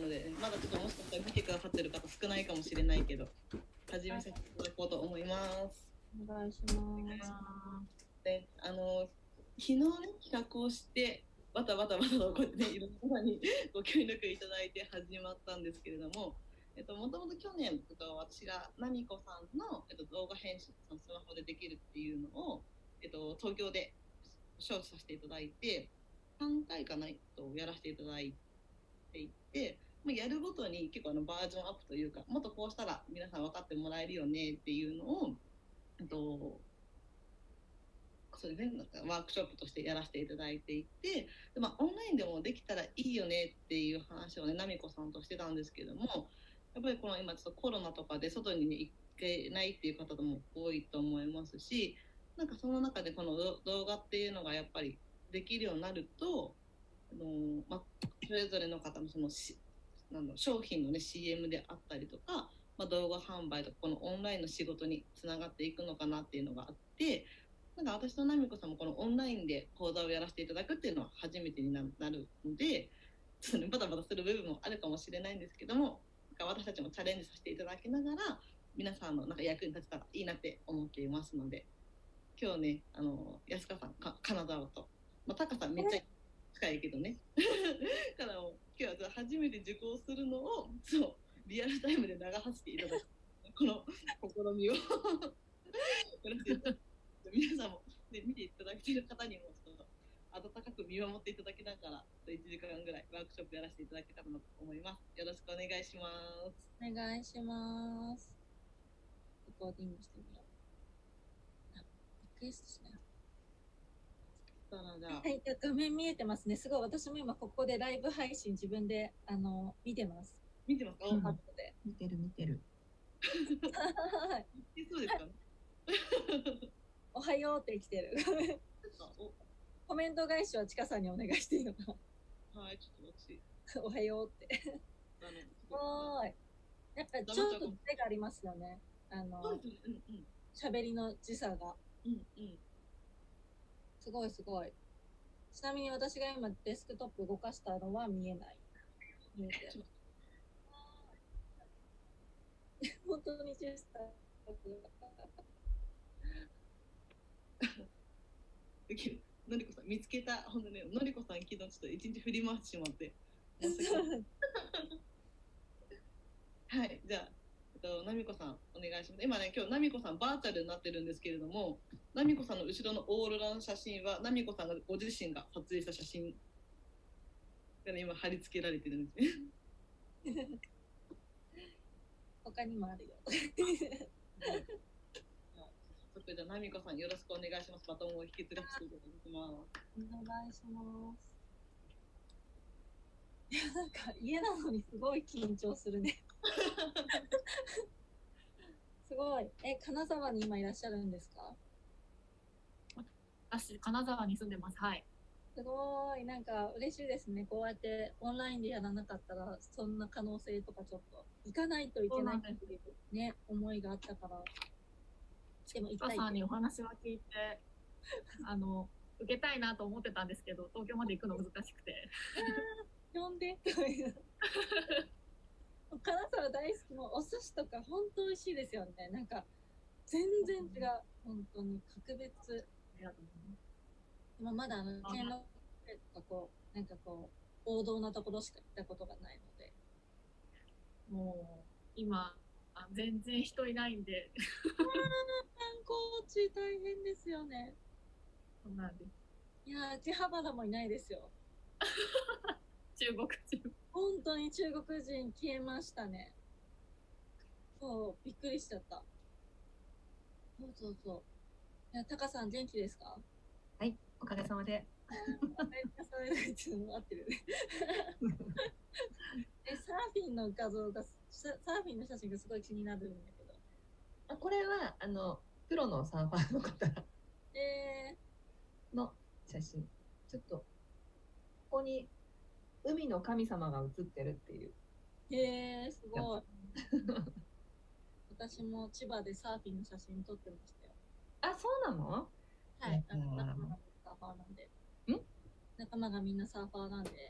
ので、まだちょっともしかしたら見てくださってる方少ないかもしれないけど、始めさせていただこうと思います。お願いします。で、昨日ね、企画をして、バタバタバタとこうやって、ね、いろんな方にご協力いただいて始まったんですけれども、もともと去年とか私がナミコさんの、動画編集をスマホでできるっていうのを、東京で招致させていただいて、3回かないとやらせていただいていて、まあ、やるごとに結構バージョンアップというか、もっとこうしたら皆さん分かってもらえるよねっていうのを、そうですね、なんかワークショップとしてやらせていただいていて、で、まあ、オンラインでもできたらいいよねっていう話をね、なみこさんとしてたんですけども、やっぱりこの今ちょっとコロナとかで外に、ね、行けないっていう方も多いと思いますし、なんかその中でこの動画っていうのがやっぱりできるようになると、まあ、それぞれの方のその商品の、ね、CM であったりとか、まあ、動画販売とかこのオンラインの仕事につながっていくのかなっていうのがあって。なんか私とナミコさんもこのオンラインで講座をやらせていただくっていうのは初めてになるので、ちょっとねバタバタする部分もあるかもしれないんですけども、なんか私たちもチャレンジさせていただきながら皆さんのなんか役に立てたらいいなって思っていますので、今日ね安川さん金沢と、まあ、タカさんめっちゃ近いけどねから今日は初めて受講するのをそうリアルタイムで流させていただくこの試みをよろしく皆さんも、ね、見ていただいている方にもちょっと温かく見守っていただきながら1時間ぐらいワークショップやらせていただけたらなと思います。よろしくお願いします。お願いします。レコーディングしてみよう。リクエストしない。はい、画面見えてますね。すごい、私も今ここでライブ配信自分で見てます。見てますか？うん、見てる見てるそうですかねおはようって来てるコメント返しはちかさんにお願いしていいのかな。はい、ちょっと私おはようってやっぱちょっと手がありますよね、喋りの時差が、すごいすごい。ちなみに私が今デスクトップ動かしたのは見えない。本当に時差のりこさん見つけた。ほんとね、のりこさん昨日ちょっと一日振り回してしまってはい、じゃあ、なみこさんお願いします。今ね、今日なみこさんバーチャルになってるんですけれども、なみこさんの後ろのオーロラの写真はなみこさんがご自身が撮影した写真が、ね、今貼り付けられてるんですね他にもあるよじゃあナミコさんよろしくお願いします。バトンを引き継がせていただきます。お願いします。いや、なんか家なのにすごい緊張するねすごい。金沢に今いらっしゃるんですか？私金沢に住んでます。はい。すごい、なんか嬉しいですね。こうやってオンラインでやらなかったらそんな可能性とかちょっと行かないといけないっていうね、思いがあったから。でもお母さんにお話は聞いて受けたいなと思ってたんですけど、東京まで行くの難しくて呼んでという金沢大好き。もお寿司とか本当美味しいですよね。なんか全然違う、本当に格別。今まだ兼六園とかこうなんかこう王道なところしか行ったことがないので、もう今全然人いないんで観光地大変ですよね。そうなんです。いや、秋葉原もいないですよ中国本当に中国人消えましたね。そう、びっくりしちゃった。そういや、タカさん元気ですか？はい、おかげさまで合ってるねサーフィンの画像が、サーフィンの写真がすごい気になるんだけど。あ、これはプロのサーファーの方の写真。ちょっとここに海の神様が写ってるっていう。すごい私も千葉でサーフィンの写真撮ってましたよ。あ、そうなの？はい、仲間がみんなサーファーなんで。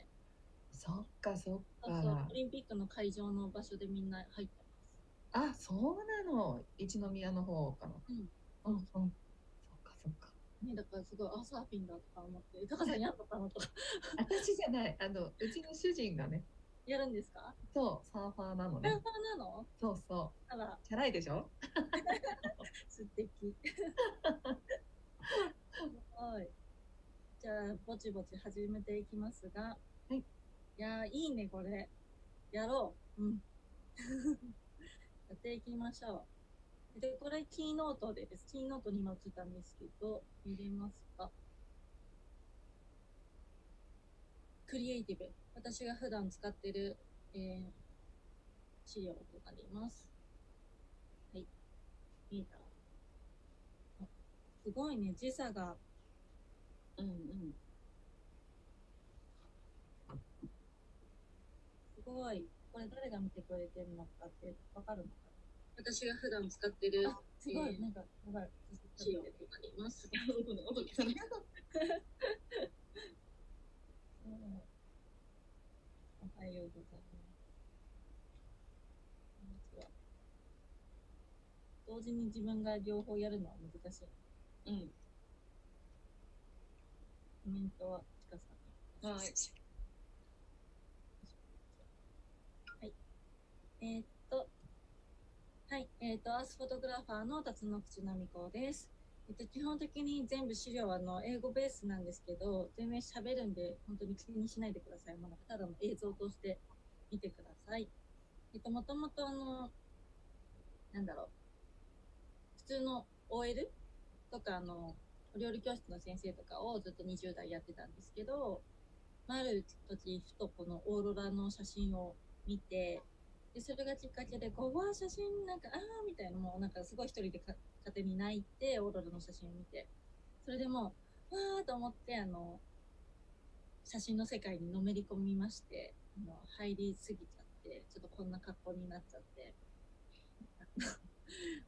そっかそっか。そう、オリンピックの会場の場所でみんな入ってます。あ、そうなの。一宮の方かな。うん。うんうん。そっかそっか。ね、だからすごいサーフィンだとか思って、高さんやったかなとか。私じゃない、うちの主人がね。やるんですか？そう、サーファーなのね。サーファーなの？そうそう。あら、チャラいでしょ？素敵。はい。じゃあぼちぼち始めていきますが、はい。いやいいねこれ。やろう。うん。やっていきましょう。でこれキーノートです。キーノートに今映ったんですけど見れますか？クリエイティブ。私が普段使ってる、資料となります。はい。見えた？すごいね、時差が。うんうん。すごい。これ誰が見てくれてるのかってわかるのか。私が普段使ってる。すごい。なんか、わかる。資料となります。音消さない。おはようございます。こんにちは。同時に自分が両方やるのは難しい。うん。コメントはちかさん。はい。はい。はい。アースフォトグラファーの辰野口奈美子です。基本的に全部資料は英語ベースなんですけど、全面喋るんで、本当に気にしないでください。まだただの映像として見てください。もともとなんだろう、普通の OL とか、お料理教室の先生とかをずっと20代やってたんですけど、ある時、ふとこのオーロラの写真を見て、でそれがきっかけで、こう、わあ、写真、なんか、ああ、みたいな、もうなんかすごい一人で勝手に泣いて、オーロラの写真を見て、それでもう、わーと思って、写真の世界にのめり込みまして、入りすぎちゃって、ちょっとこんな格好になっちゃって、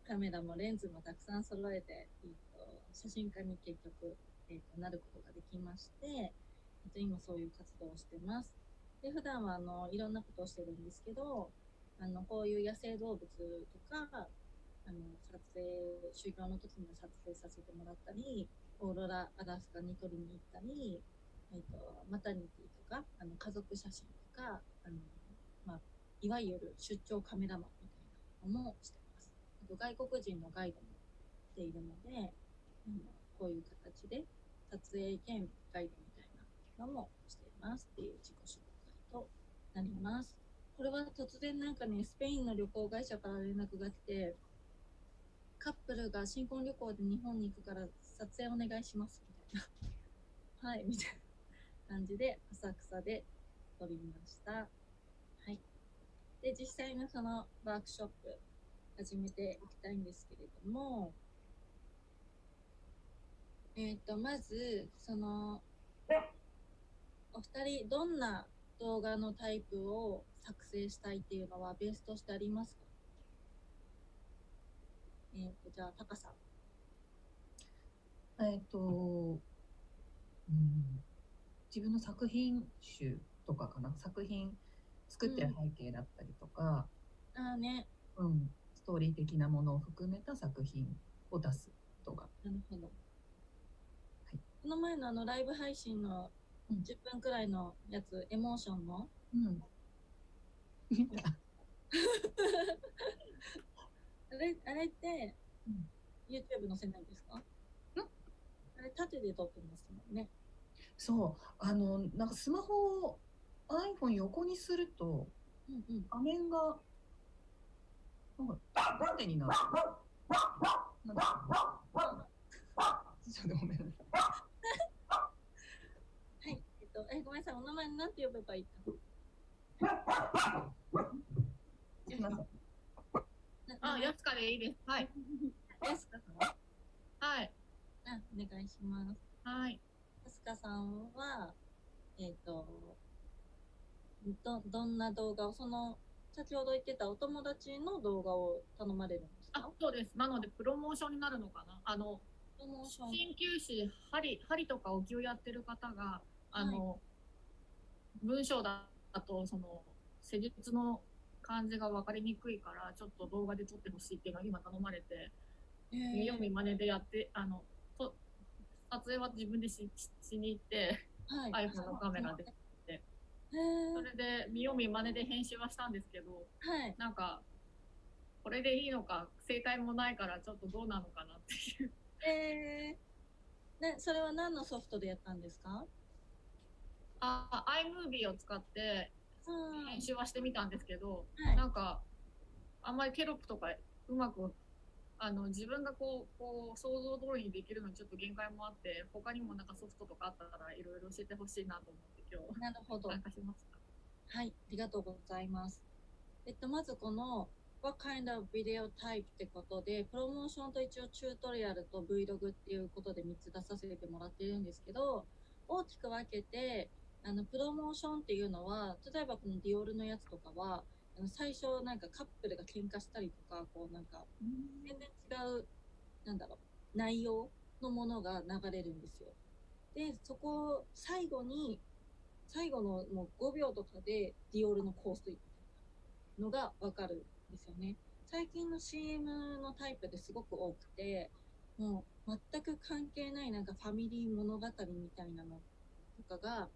カメラもレンズもたくさん揃えて、写真家に結局、なることができまして、今そういう活動をしてます。で、普段は、いろんなことをしてるんですけど、こういう野生動物とか、撮影、修行の時に撮影させてもらったり、オーロラ、アラスカに撮りに行ったり、マタニティとか、家族写真とか、まあ、いわゆる出張カメラマンみたいなのもしてます。あと、外国人のガイドもしているので、こういう形で撮影兼ガイドみたいなのもしていますっていう自己紹介となります。これは突然なんかね、スペインの旅行会社から連絡が来て、カップルが新婚旅行で日本に行くから撮影お願いします、みたいな。はい、みたいな感じで、浅草で撮りました。はい。で、実際のそのワークショップ、始めていきたいんですけれども、まず、お二人、どんな動画のタイプを作成したいっていうのはベースとしてありますか？じゃあ、タカさん。自分の作品集とかかな。作品作ってる背景だったりとか、うん、ああね。うん。ストーリー的なものを含めた作品を出す動画。なるほど。はい、この前のライブ配信の10分くらいのやつ、エモーションも。うん。見た。あれって、うん、YouTube 載せないんですか？ん？あれ、縦で撮ってますもんね。そう。なんかスマホを iPhone 横にすると、うんうん、画面が、なんか、縦になる。なんか、ちょっとごめんなさい。はい。ごめんなさい。お名前なんて呼べばいいか。すいません。あ、やすかでいいです。はい。やすかさんは？はい。お願いします。はい。やすかさんは、どんな動画を、先ほど言ってたお友達の動画を頼まれるんですか？あ、そうです。なので、プロモーションになるのかな。鍼灸師、針とかお灸やってる方が、文章だだとその施術の感じが分かりにくいからちょっと動画で撮ってほしいっていうのが今頼まれて、見よう見まねでやって、撮影は自分でしに行って、はい、iPhone のカメラで撮って、それで見よう見まねで編集はしたんですけど、はい、なんかこれでいいのか正解もないからちょっとどうなのかなっていう、ね、それは何のソフトでやったんですか？iMovie を使って編集はしてみたんですけど、はい、なんかあんまりテロップとかうまく自分がこう想像通りにできるのにちょっと限界もあって、他にもなんかソフトとかあったらいろいろ教えてほしいなと思って今日参加しました。はい、ありがとうございます。まずこの What kind of video type ってことで、プロモーションと一応チュートリアルと Vlog っていうことで3つ出させてもらってるんですけど、大きく分けてプロモーションっていうのは、例えばこのディオールのやつとかは最初なんかカップルが喧嘩したりとか、こうなんか全然違うなんだろう内容のものが流れるんですよ。でそこを最後のもう5秒とかでディオールの香水のが分かるんですよね。最近の CM のタイプですごく多くて、もう全く関係ないなんかファミリー物語みたいなのとかが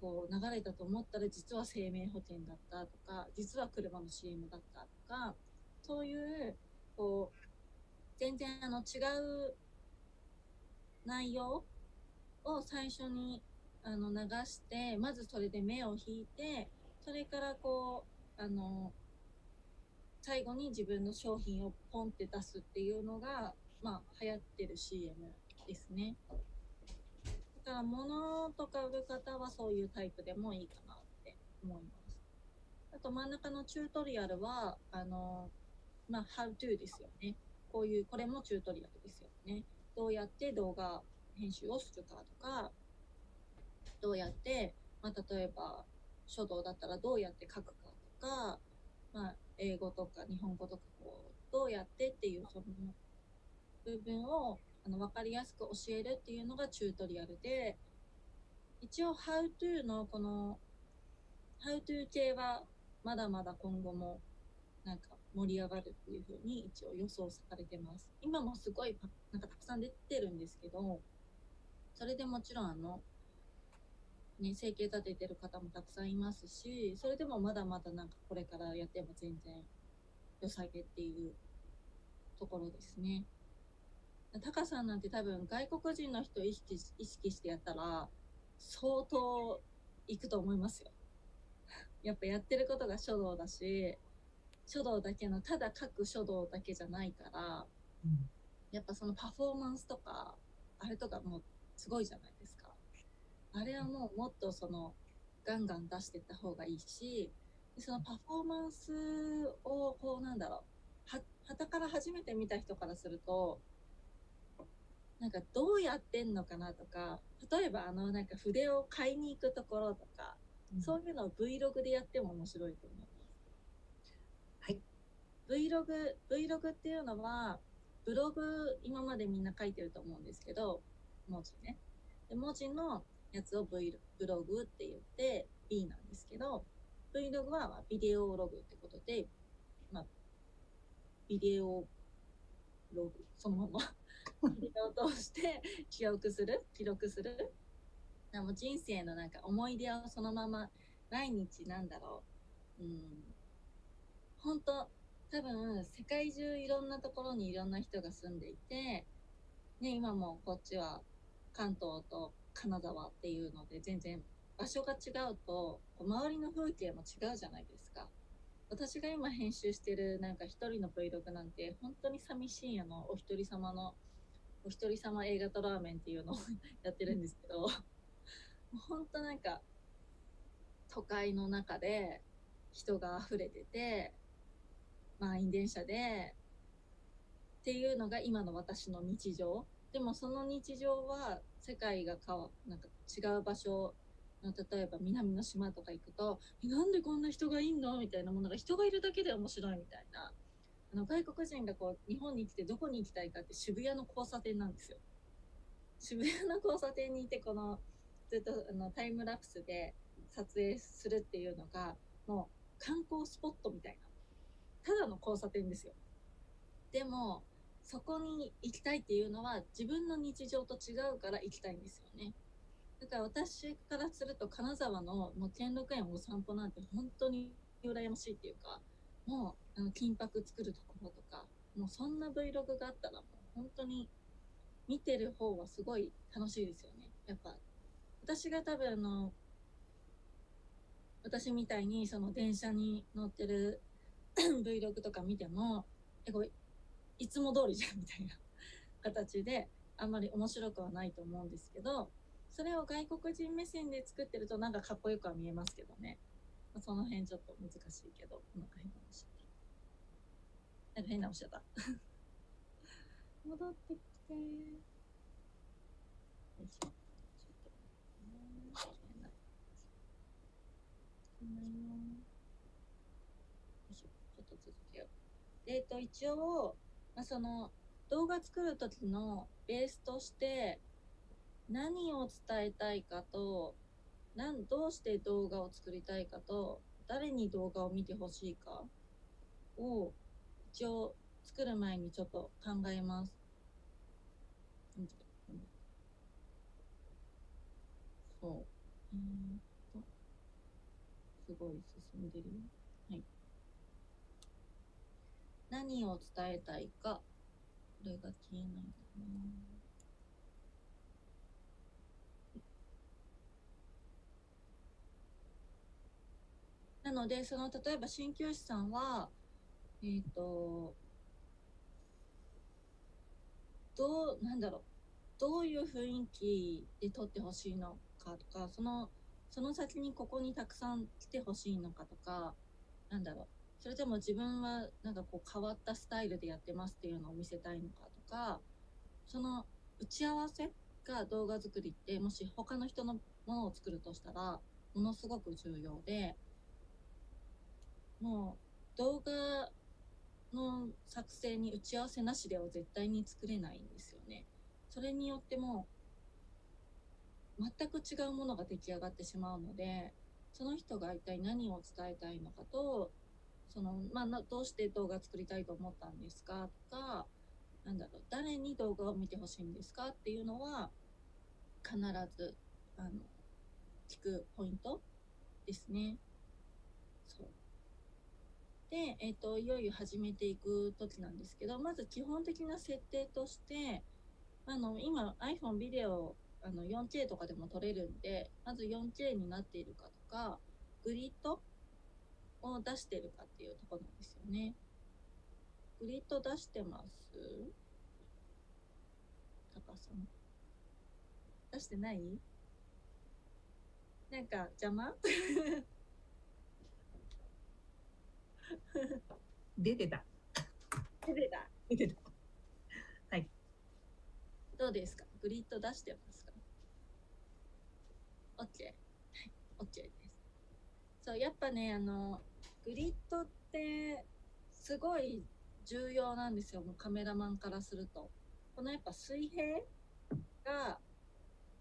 こう流れたと思ったら、実は生命保険だったとか、実は車の CM だったとか、そういうこう全然違う内容を最初に流して、まずそれで目を引いて、それからこう最後に自分の商品をポンって出すっていうのが、まあ流行ってる CM ですね。だから物とか売る方はそういうタイプでもいいかなって思います。あと真ん中のチュートリアルはまあ How to ですよね。こういうこれもチュートリアルですよね。どうやって動画編集をするかとか、どうやって、まあ、例えば書道だったらどうやって書くかとか、まあ、英語とか日本語とかこうどうやってっていうその部分を分かりやすく教えるっていうのがチュートリアルで、一応 How to のこの How to 系はまだまだ今後もなんか盛り上がるっていうふうに一応予想されてます。今もすごいなんかたくさん出てるんですけど、それでもちろんね、生計立ててる方もたくさんいますし、それでもまだまだなんかこれからやっても全然良さげっていうところですね。タカさんなんて多分外国人の人を意識してやったら相当いくと思いますよ。やっぱやってることが書道だし、書道だけのただ書く書道だけじゃないから、うん、やっぱそのパフォーマンスとかあれとかもうすごいじゃないですか。あれはもうもっとそのガンガン出していった方がいいし、そのパフォーマンスをこうなんだろう傍から初めて見た人からすると。なんかどうやってんのかなとか、例えばなんか筆を買いに行くところとか、そういうのを Vlog でやっても面白いと思います。はい。Vlog っていうのは、ブログ今までみんな書いてると思うんですけど、文字ね。で文字のやつを ブログって言って B なんですけど、Vlog はビデオログってことで、まあ、ビデオログ、そのまま。ビデオを通して記録するでも人生のなんか思い出をそのまま毎日なんだろう、本当多分世界中いろんなところにいろんな人が住んでいて、ね、今もこっちは関東と金沢っていうので全然場所が違うと周りの風景も違うじゃないですか。私が今編集してるなんか一人の Vlog なんて本当に寂しいお一人様のお一人様映画とラーメンっていうのをやってるんですけど、本当なんか都会の中で人が溢れてて、満員電車でっていうのが今の私の日常。でもその日常は世界がなんか違う場所、例えば南の島とか行くと「なんでこんな人がいんの?」みたいなものが人がいるだけで面白いみたいな。外国人がこう日本に来てどこに行きたいかって渋谷の交差点なんですよ。渋谷の交差点にいてずっとタイムラプスで撮影するっていうのが、もう観光スポットみたいな、ただの交差点ですよ。でもそこに行きたいっていうのは自分の日常と違うから行きたいんですよね。だから私からすると金沢の兼六園お散歩なんて本当に羨ましいっていうか、もう金箔作るところとか、もうそんな Vlog があったらもう本当に見てる方はすごい楽しいですよね。やっぱ私が多分私みたいにその電車に乗ってるVlog とか見ても、これいつも通りじゃんみたいな形であんまり面白くはないと思うんですけど、それを外国人目線で作ってるとなんかかっこよくは見えますけどね。その辺ちょっと難しいけど、なんか変なおしゃだ戻ってきて、よいしょ、ちょっと続けよう。一応、その動画作る時のベースとして何を伝えたいかと、どうして動画を作りたいかと、誰に動画を見てほしいかを一応作る前にちょっと考えます。そう。すごい進んでるよ。はい。何を伝えたいか。これが消えないかな。なので、例えば鍼灸師さんは、どういう雰囲気で撮ってほしいのかとか、その先にここにたくさん来てほしいのかとか、それとも自分は変わったスタイルでやってますっていうのを見せたいのかとか、その打ち合わせが動画作りって、もし他の人のものを作るとしたら、ものすごく重要で、もう動画の作成に打ち合わせなしでは絶対に作れないんですよね。それによっても全く違うものが出来上がってしまうので、その人が一体何を伝えたいのかと、どうして動画作りたいと思ったんですかとか、誰に動画を見てほしいんですかっていうのは必ず聞くポイントですね。そうで、いよいよ始めていく時なんですけど、まず基本的な設定として、今 iPhone ビデオ4K とかでも撮れるんで、まず 4K になっているかとか、グリッドを出しているかっていうところなんですよね。グリッド出してます？高さん。出してない？なんか邪魔出てたはい、どうですか？グリッド出してますか？ OK、 はい、 OK です。そう、やっぱね、グリッドってすごい重要なんですよ。もうカメラマンからすると、このやっぱ水平が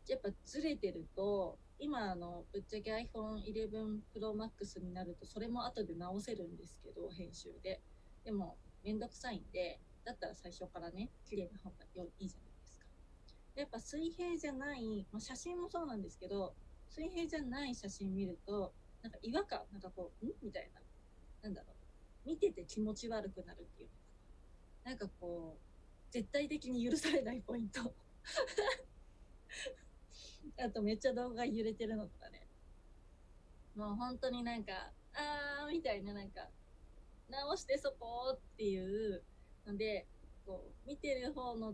やっぱずれてると、今ぶっちゃけ iPhone 11 Pro Max になるとそれも後で直せるんですけど、編集で。でもめんどくさいんで、だったら最初からね、綺麗な方がいいじゃないですか。やっぱ水平じゃない、写真もそうなんですけど、水平じゃない写真見ると違和感、みたいな、見てて気持ち悪くなるっていうのかな。絶対的に許されないポイント。あとめっちゃ動画揺れてるのとかね。もう本当にあーみたいな、直してそこっていうので、見てる方の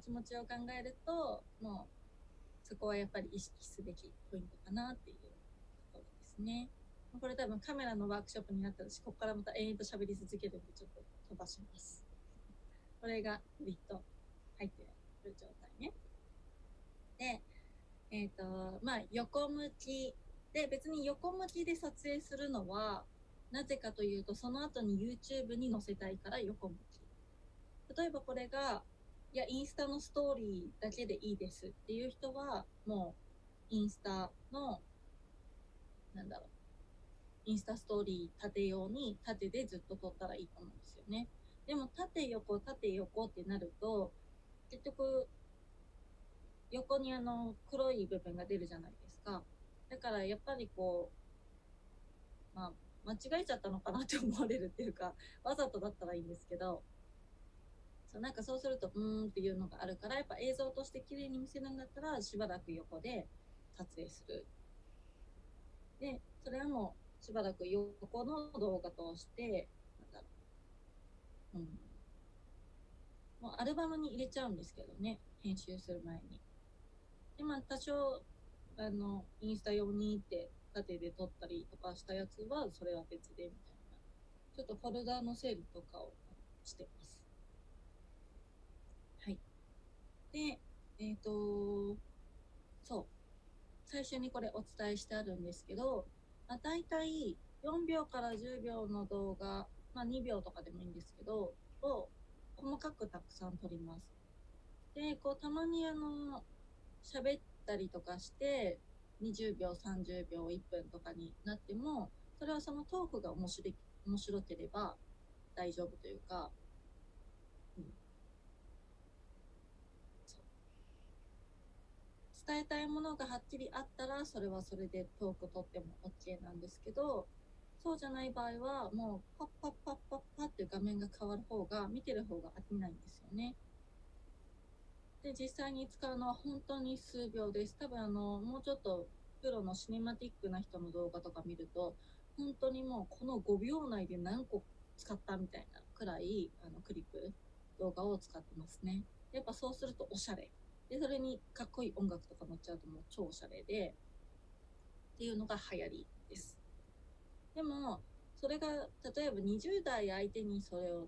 気持ちを考えると、もうそこはやっぱり意識すべきポイントかなっていうところですね。これ多分カメラのワークショップになったし、ここからまた延々と喋り続けるんでちょっと飛ばします。これがグリッド入ってる状態ね。で、横向きで、別に横向きで撮影するのはなぜかというと、その後に YouTube に載せたいから横向き。例えばこれが、いやインスタのストーリーだけでいいですっていう人は、もうインスタのなんだろう、インスタストーリー縦用に縦でずっと撮ったらいいと思うんですよね。でも縦横ってなると、結局横に黒い部分が出るじゃないですか。だからやっぱりこう、まあ、間違えちゃったのかなって思われるっていうか、わざとだったらいいんですけど、なんかそうするとっていうのがあるから、やっぱ映像として綺麗に見せるんだったら、しばらく横で撮影する。で、それはもうしばらく横の動画として、なんだろう。もうアルバムに入れちゃうんですけどね、編集する前に。で、まあ多少、インスタ用にって縦で撮ったりとかしたやつは、それは別でみたいな。ちょっとフォルダーの整理とかをしてます。はい。で、そう。最初にこれお伝えしてあるんですけど、まあ、大体4秒から10秒の動画、まあ2秒とかでもいいんですけど、を細かくたくさん撮ります。で、こうたまに喋ったりとかして、20秒、30秒、1分とかになっても、それはそのトークが面白ければ大丈夫というか、伝えたいものがはっきりあったら、それはそれでトーク取っても OK なんですけど、そうじゃない場合は、もうパッパッパッパッパって画面が変わる方が、見てる方が飽きないんですよね。で、実際に使うのは本当に数秒です。多分もうちょっとプロのシネマティックな人の動画とか見ると、本当にもうこの5秒内で何個使ったみたいなくらい、クリップ、動画を使ってますね。やっぱそうするとおしゃれ。で、それにかっこいい音楽とか乗っちゃうともう超おしゃれで、っていうのが流行りです。でも、それが、例えば20代相手にそれを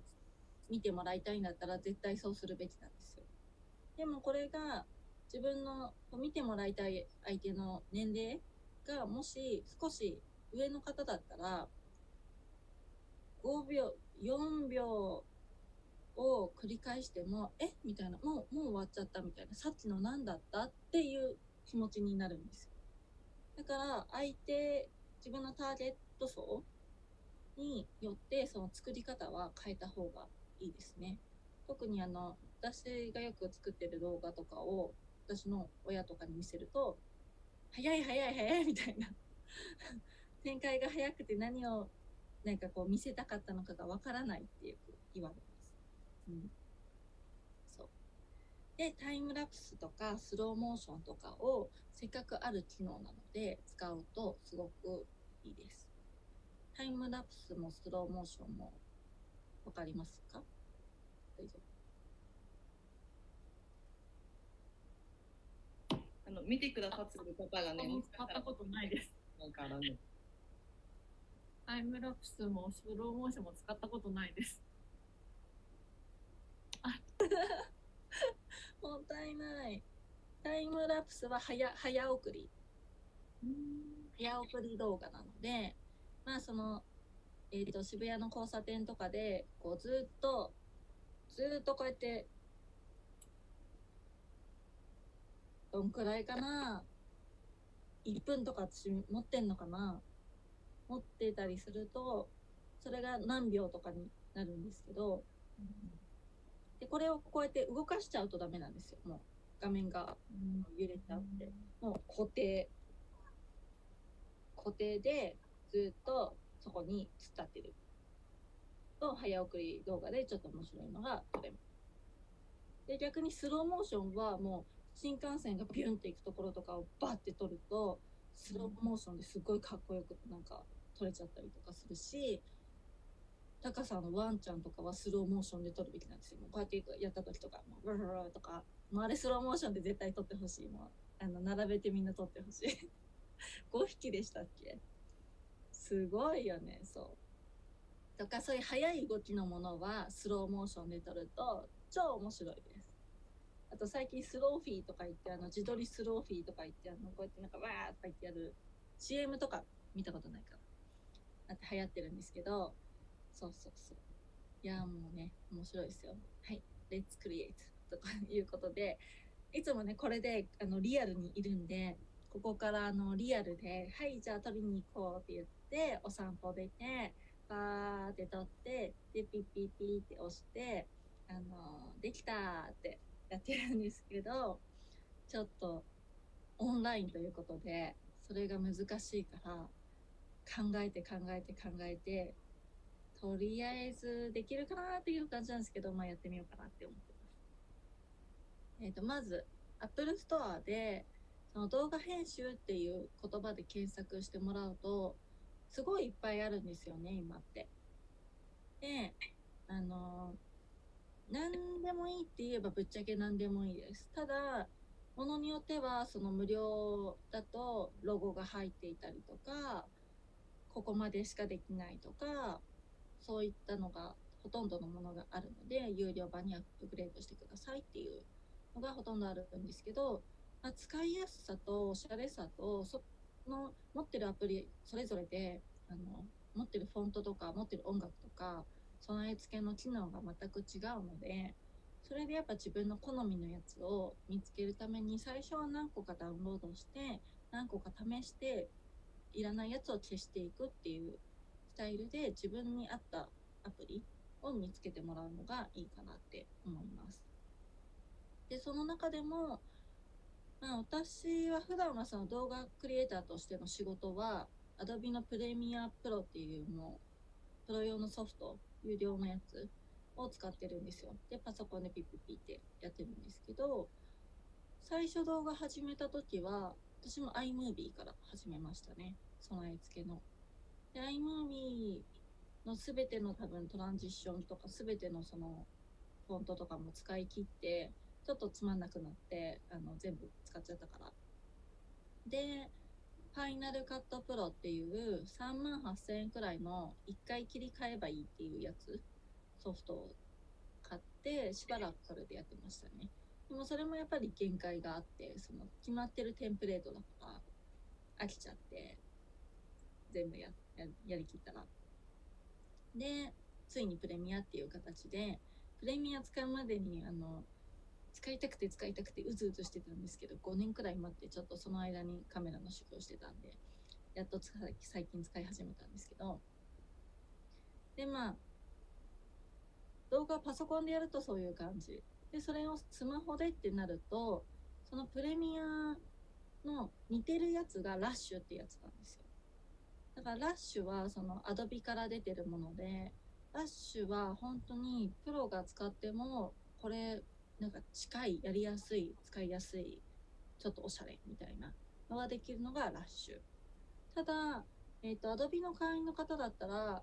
見てもらいたいんだったら絶対そうするべきなんですよ。でもこれが自分の見てもらいたい相手の年齢がもし少し上の方だったら、5秒、4秒、を繰り返しても、えみたいな、もう終わっちゃったみたいな、さっきの何だったっていう気持ちになるんですよ。だから、相手、自分のターゲット層によって、その作り方は変えた方がいいですね。特に私がよく作ってる動画とかを、私の親とかに見せると、早いみたいな。展開が早くて何を、なんかこう見せたかったのかがわからないってよく言われる。そうで、タイムラプスとかスローモーションとかをせっかくある機能なので使うとすごくいいです。タイムラプスもスローモーションも分かりますか？大丈夫？見てくださってる方がね、使ったことないです。なんかね、タイムラプスもスローモーションも使ったことないです。もったいない。タイムラプスは早送り。早送り動画なので、まあその、渋谷の交差点とかで、こうずっとこうやって、どんくらいかな。1分とか私持ってんのかな。持ってたりすると、それが何秒とかになるんですけど、で、これをこうやって動かしちゃうとダメなんですよ。もう画面が揺れちゃって。もう固定。固定でずっとそこに突っ立ってる。と、早送り動画でちょっと面白いのが撮れます。で、逆にスローモーションはもう新幹線がビュンっていくところとかをバッて撮ると、スローモーションですごいかっこよくなんか撮れちゃったりとかするし、タカさんのワンちゃんとかはスローモーションで撮るべきなんですよ。こうやってやった時とか、ブルブルとか、あれスローモーションで絶対撮ってほしい。もう並べてみんな撮ってほしい。5匹でしたっけ？すごいよね、そう。とか、そういう速い動きのものはスローモーションで撮ると超面白いです。あと最近スローフィーとか言って、自撮りスローフィーとか言って、こうやってなんかわーとか言ってやる CM とか見たことないから。だって流行ってるんですけど、そう。いやーもうね、面白いですよ。はい。Let's create! とかいうことで、いつもね、これでリアルにいるんで、ここからリアルで「はいじゃあ撮りに行こう」って言ってお散歩出てバーって撮ってでピッピッピッって押してできたってやってるんですけど、ちょっとオンラインということでそれが難しいから考えてとりあえずできるかなっていう感じなんですけど、まあやってみようかなって思ってます。まず Apple Store でその動画編集っていう言葉で検索してもらうとすごいいっぱいあるんですよね今って。で何でもいいって言えばぶっちゃけ何でもいいです。ただものによってはその無料だとロゴが入っていたりとかここまでしかできないとかそういったのがほとんどのものがあるので有料版にアップグレードしてくださいっていうのがほとんどあるんですけど、まあ、使いやすさとおしゃれさとその持ってるアプリそれぞれで持ってるフォントとか持ってる音楽とか備え付けの機能が全く違うので、それでやっぱ自分の好みのやつを見つけるために最初は何個かダウンロードして何個か試していらないやつを消していくっていうスタイルで自分に合ったアプリを見つけてもらうのがいいかなって思います。でその中でも、まあ、私は普段はその動画クリエイターとしての仕事は Adobe のプレミアプロっていうもうプロ用のソフト有料のやつを使ってるんですよ。でパソコンでピッピッピッってやってるんですけど、最初動画始めた時は私も iMovie から始めましたね、備え付けの。で iMovie の全ての多分トランジションとか全てのそのフォントとかも使い切ってちょっとつまんなくなって全部使っちゃったから。でファイナルカットプロっていう38,000円くらいの1回切り替えばいいっていうやつソフトを買ってしばらくそれでやってましたね。でもそれもやっぱり限界があってその決まってるテンプレートだから飽きちゃって全部やりきったら。でついにプレミアっていう形でプレミア使うまでに使いたくてうずうずしてたんですけど5年くらい待ってちょっとその間にカメラの修行してたんでやっと最近使い始めたんですけど、でまあ動画パソコンでやるとそういう感じで、それをスマホでってなるとそのプレミアの似てるやつがラッシュってやつなんですよ。だからラッシュはそのアドビから出てるもので、ラッシュは本当にプロが使ってもこれなんか近いやりやすい使いやすいちょっとおしゃれみたいなのができるのがラッシュ。ただAdobe の会員の方だったら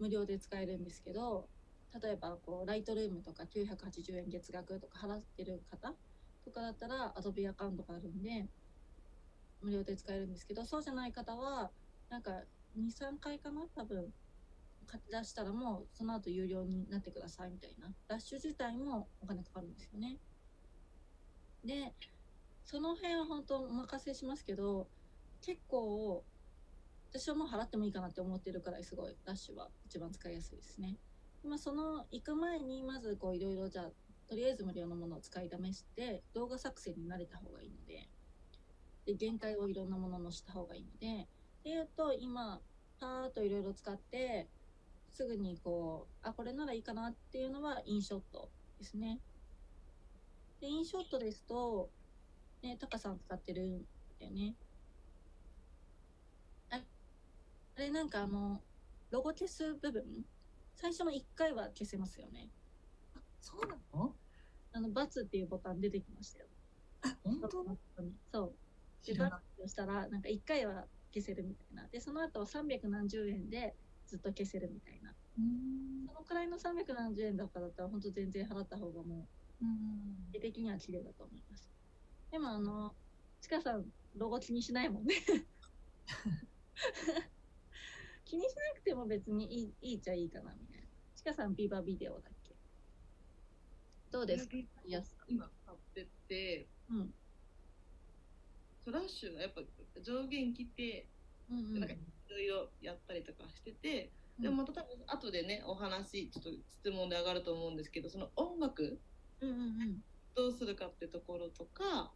無料で使えるんですけど、例えばこう Lightroom とか980円月額とか払ってる方とかだったら Adobe アカウントがあるんで無料で使えるんですけど、そうじゃない方はなんか 2,3 回かな多分買って出したらもうその後有料になってくださいみたいな、ラッシュ自体もお金かかるんですよね。でその辺は本当お任せしますけど、結構私はもう払ってもいいかなって思ってるくらいすごいラッシュは一番使いやすいですね。まあ、その行く前にまずこういろいろじゃあとりあえず無料のものを使い試して動画作成に慣れた方がいいので、で限界をいろんなもののした方がいいのでっていうと、今パーッといろいろ使ってすぐにこうこれならいいかなっていうのはインショットですね。でインショットですとね、タカさん使ってるんだよね。あれなんかロゴ消す部分最初の1回は消せますよね。あ、そうなの？バツっていうボタン出てきましたよ。あ、本当？そう。で、バツをしたら、なんか1回は消せるみたいな。で、その後は370円でずっと消せるみたいな。そのくらいの370円とかだったら、本当全然払った方がもう、絵的には綺麗だと思います。でも、ちかさん、ロゴ気にしないもんね。気にしなくても別にいいっちゃいいかなみたいな。ちかさんビバビデオだっけ？どうですか？今買ってて、うん、トラッシュのやっぱ上限来て、なんかいろいろやったりとかしてて、でもまた多分後でねお話ちょっと質問で上がると思うんですけど、その音楽、どうするかってところとか、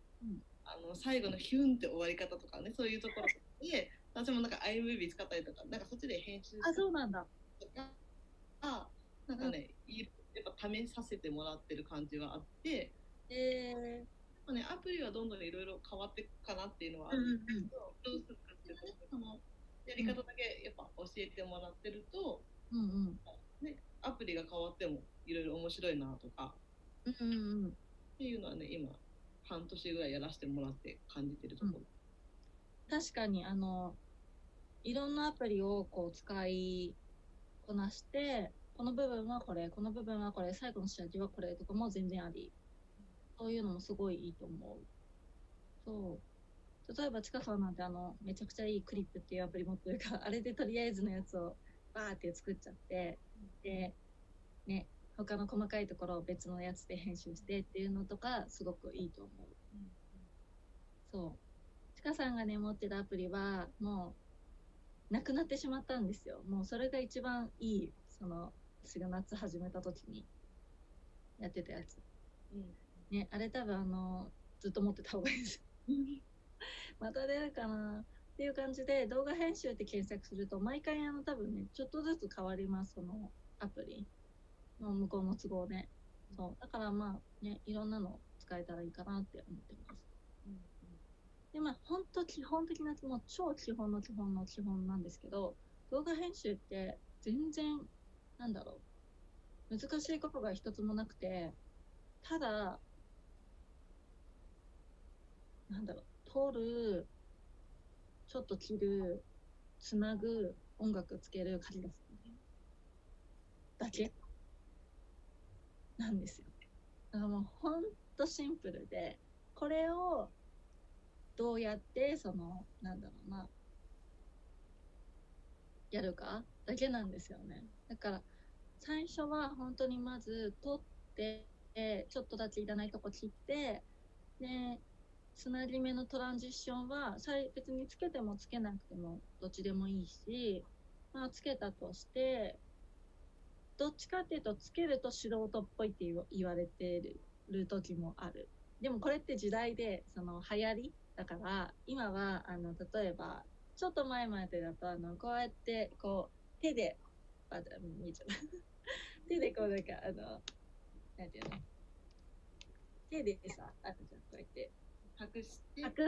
最後のヒュンって終わり方とかね、そういうところで私もなんか iMovie 使ったりとか、なんかそっちで編集とか、あ、そうなんだ、なんかね、うん、やっぱ試させてもらってる感じはあって、ね、アプリはどんどんいろいろ変わっていくかなっていうのはあるんですけど、どうするかっていうと、ね、そのやり方だけやっぱ教えてもらってると、うんうんね、アプリが変わってもいろいろ面白いなとか、うんうん、っていうのはね、今半年ぐらいやらせてもらって感じてるところ、うん、確かにいろんなアプリをこう使いこなして、この部分はこれ、この部分はこれ、最後の仕上げはこれとかも全然あり、そういうのもすごいいいと思う。そう、例えばちかさんなんてめちゃくちゃいいクリップっていうアプリ持ってるから、あれでとりあえずのやつをバーって作っちゃって、でね、他の細かいところを別のやつで編集してっていうのとかすごくいいと思う。そう、ちかさんがね持ってたアプリはもうなくなってしまったんですよ。もうそれが一番いい、私が夏始めた時にやってたやつ、うんね、あれ多分ずっと持ってた方がいいですまた出るかなっていう感じで、動画編集って検索すると毎回多分ねちょっとずつ変わります、そのアプリの向こうの都合で、そうだからまあね、いろんなの使えたらいいかなって思ってます、うんうん、でまあ本当基本的な、もう超基本の基本の基本なんですけど、動画編集って全然なんだろう、難しいことが一つもなくて、ただなんだろう、撮る、ちょっと切る、つなぐ、音楽つける、書き出すだけなんですよ。だからもうほんとシンプルで、これをどうやってなんだろうな、やるかだけなんですよね。だから最初は本当にまず撮ってちょっとだけいらないとこ切って、でつなぎ目のトランジションは別につけてもつけなくてもどっちでもいいし、まあ、つけたとしてどっちかっていうとつけると素人っぽいって言われてる時もある。でもこれって時代で流行りだから、今は例えばちょっと前までだとこうやってこう手で見えちゃう手でこうなんかなんていうの、手でさじゃこうやって隠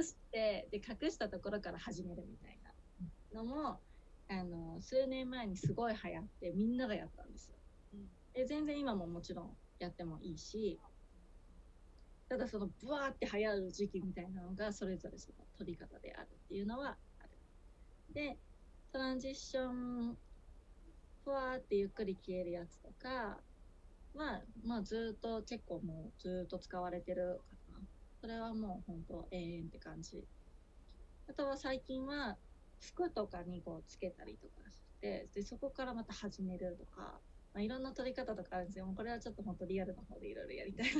してで隠したところから始めるみたいなのも数年前にすごい流行ってみんながやったんですよ。で全然今ももちろんやってもいいし、ただブワーって流行る時期みたいなのがそれぞれ取り方であるっていうのは。でトランジッションふわーってゆっくり消えるやつとかは、まあずっと結構もうずっと使われてるかな。それはもう本当永遠って感じ。あとは最近は服とかにこうつけたりとかして、でそこからまた始めるとか、まあ、いろんな撮り方とかあるんですよ。もうこれはちょっと本当リアルの方でいろいろやりたいな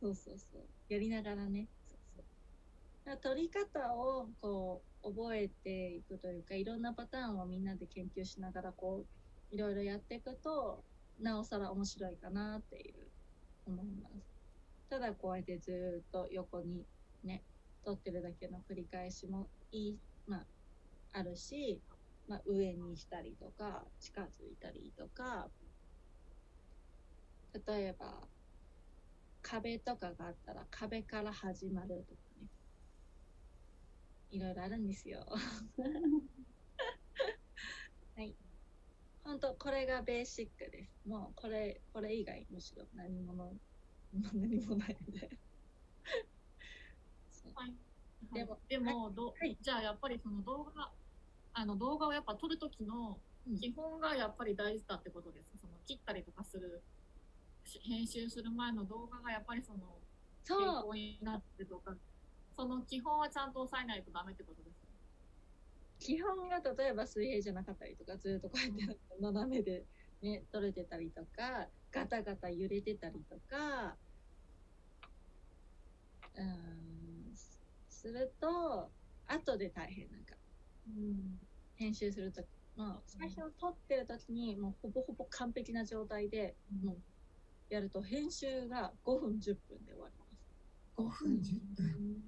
そうそうそう、やりながらね、撮り方をこう覚えていくというか、いろんなパターンをみんなで研究しながらこういろいろやっていくとなおさら面白いかなっていう思います。ただこうやってずっと横にね撮ってるだけの繰り返しもいい、まあ、あるし、まあ、上にしたりとか近づいたりとか、例えば壁とかがあったら壁から始まるとかね、いろいろあるんですよはい、本当これがベーシックです。もうこれ以外むしろ何もないんで、はいはい、でもはい、じゃあやっぱり動画をやっぱ撮る時の基本がやっぱり大事だってことです、うん、切ったりとかする、編集する前の動画がやっぱり傾向になってとか、その基本はちゃんと押さえないとダメってことですね。基本が例えば水平じゃなかったりとか、ずっとこうやって斜めでね取れてたりとか、ガタガタ揺れてたりとかすると後で大変。なんか、うん、編集するとき、まあ、最初撮ってるときにもうほぼほぼ完璧な状態でもうやると編集が5分10分で終わります。5分10分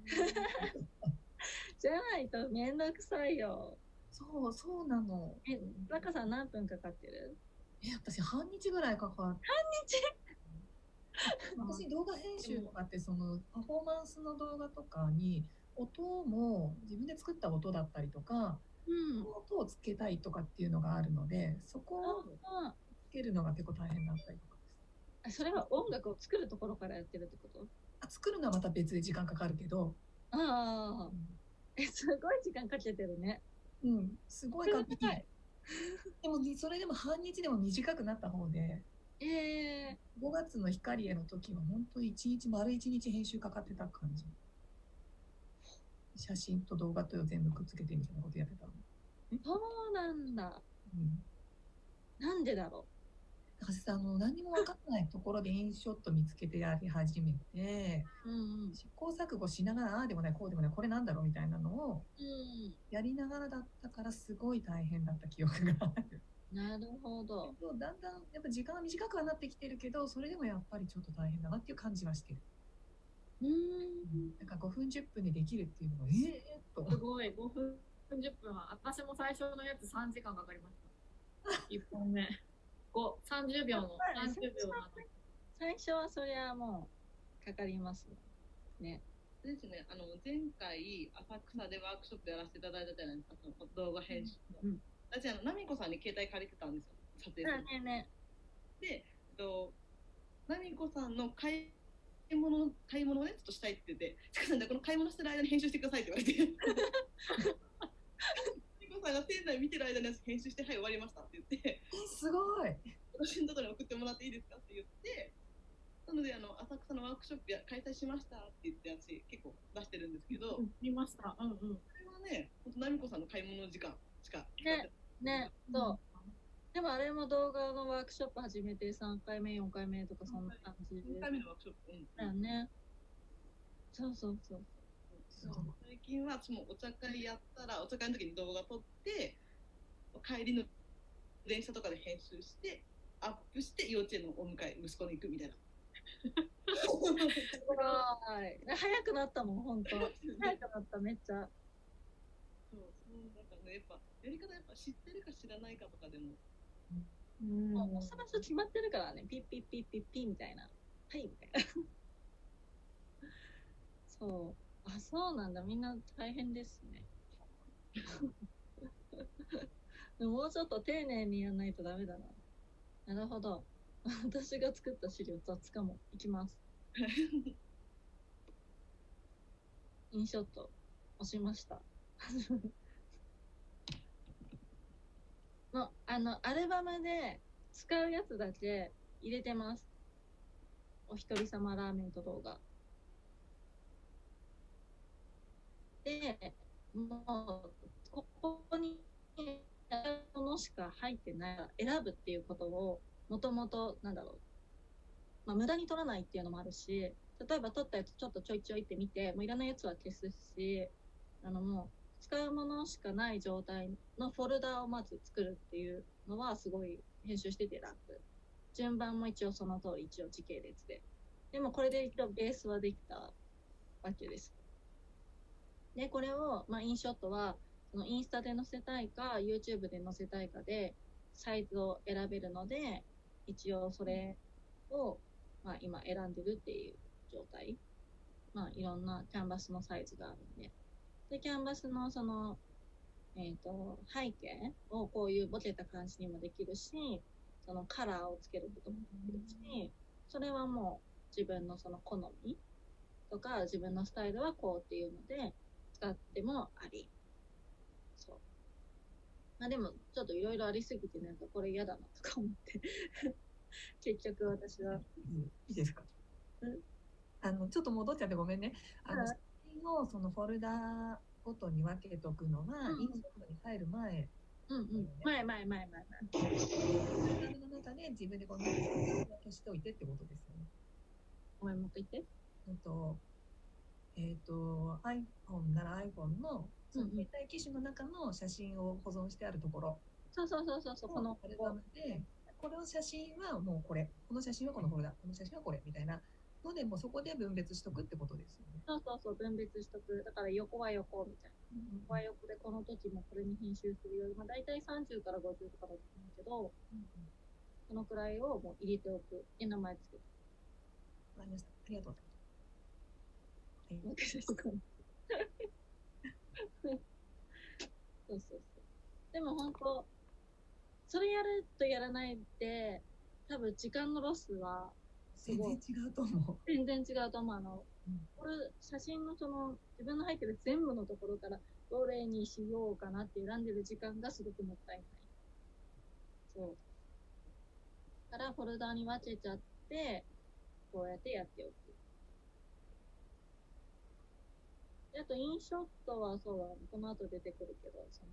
じゃないとめんどくさいよ。そうそうなの。え、中さん何分かかってる？え、私半日ぐらいかかって。半日私動画編集とかってそのパフォーマンスの動画とかに音も自分で作った音だったりとか、うん、音をつけたいとかっていうのがあるので、そこをつけるのが結構大変だったりとかです。あ、それは音楽を作るところからやってるってこと？あ、作るのはまた別で時間かかるけど。ああ、え、すごい時間かけてるね。うん、すごいかけてる。でもそれでも半日でも短くなった方で、5月の光への時は本当に1日丸1日編集かかってた感じ。写真と動画と全部くっつけてみたいなことやってたの。そうなんだ。うん、なんでだろう。だからさ、何も分かんないところでインショット見つけてやり始めて、うん、試行錯誤しながら、ああでもないこうでもないこれなんだろうみたいなのをやりながらだったから、すごい大変だった記憶がある。なるほど。だんだんやっぱ時間は短くはなってきてるけど、それでもやっぱりちょっと大変だなっていう感じはしてる。なんか5分10分でできるっていうのがすごい。5分10分は私も最初のやつ3時間かかりました1本目30秒の最初はそりゃもうかかりますね。ですね。前回浅草でワークショップやらせていただいたじゃないですか、動画編集の。私奈美子さんに携帯借りてたんですよ、撮影で。奈美子さんの買い物をね、ちょっとしたいって言って、ちかさんじゃこの買い物してる間に編集してくださいって言われて、ちかさんが店内見てる間に編集して、はい、終わりましたって言って、すごい。私のところに送ってもらっていいですかって言って、なので、浅草のワークショップや開催しましたって言って、私、結構出してるんですけど、見ました。うんうん。これはね、本当、奈美子さんの買い物時間しか。ね、そう。でもあれも動画のワークショップ始めて3回目4回目とかそんな感じで。3回目のワークショップだよね。そうそうそう。最近はもうお茶会やったら、お茶会の時に動画撮って、帰りの電車とかで編集して、アップして幼稚園のお迎え、息子に行くみたいな。すごい。早くなったもん、本当。早くなった、めっちゃ。そう、なんかね、やっぱやり方やっぱ知ってるか知らないかとかでも。もうその人決まってるからね、ピッピッピッピッピみたいな、はいみたいな。そう、あ、そうなんだ、みんな大変ですね。でももうちょっと丁寧にやらないとダメだな。なるほど。私が作った資料雑かも。いきます。インショット押しました。のアルバムで使うやつだけ入れてます。お一人様ラーメンと動画で、もうここにものしか入ってない選ぶっていうことをもともとなんだろう、まあ、無駄に取らないっていうのもあるし、例えば取ったやつちょっとちょいちょいって見て、もういらないやつは消すし、もう使うものしかない状態のフォルダをまず作るっていうのはすごい編集してて楽。順番も一応その通り、一応時系列で。でもこれで一応ベースはできたわけです。で、これを、まあ、インショットはそのインスタで載せたいか YouTube で載せたいかでサイズを選べるので、一応それを、まあ、今選んでるっていう状態。まあいろんなキャンバスのサイズがあるんで。で、キャンバスのその、背景をこういうボケた感じにもできるし、そのカラーをつけることもできるし、それはもう自分のその好みとか、自分のスタイルはこうっていうので使ってもあり。そう。まあでも、ちょっといろいろありすぎて、なんかこれ嫌だなとか思って。結局私は。いいですか？ちょっと戻っちゃってごめんね。のそのフォルダごとに分けとくのは、インショットに入る前、フォルダの中で自分でこの消しておいてってことですよね。ごめん、もう一回言って。iPhone なら iPhone の携帯機種の中の写真を保存してあるところ。このフォルダで、この写真はもうこれ、この写真はこのフォルダ、この写真はこれみたいな。のでもそこで分別しとくってことですよね。そうそうそう、分別しとく。だから横は横みたいな、うん、横は横でこの時もこれに編集するより、まあ、大体30から50とかだと思うけど、うん、このくらいをもう入れておく。名前つけて。わかりました。ありがとう。そうそうそう。でも本当それやるとやらないって多分時間のロスはすごい全然違うと思う。全然違うと思う。これ写真のその自分の入ってる全部のところからどれにしようかなって選んでる時間がすごくもったいない。そう。だからフォルダーに分けちゃってこうやってやっておく。あと、インショットは、そうだ、この後出てくるけど、その、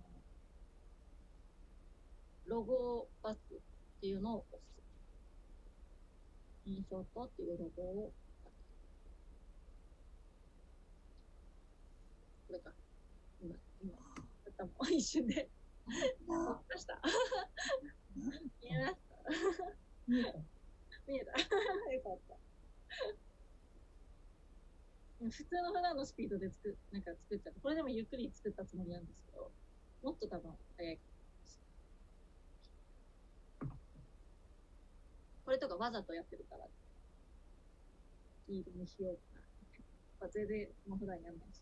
ロゴバツっていうのを押す。インショットっていうロゴを、これか。今、やったもん。一瞬で。落ちました。見えました。見えた。見えた。よかった。普通の普段のスピードでなんか作っちゃった。これでもゆっくり作ったつもりなんですけど、もっと多分早い。これとかわざとやってるから、いい色にしようかな。全然もう普段やんないし。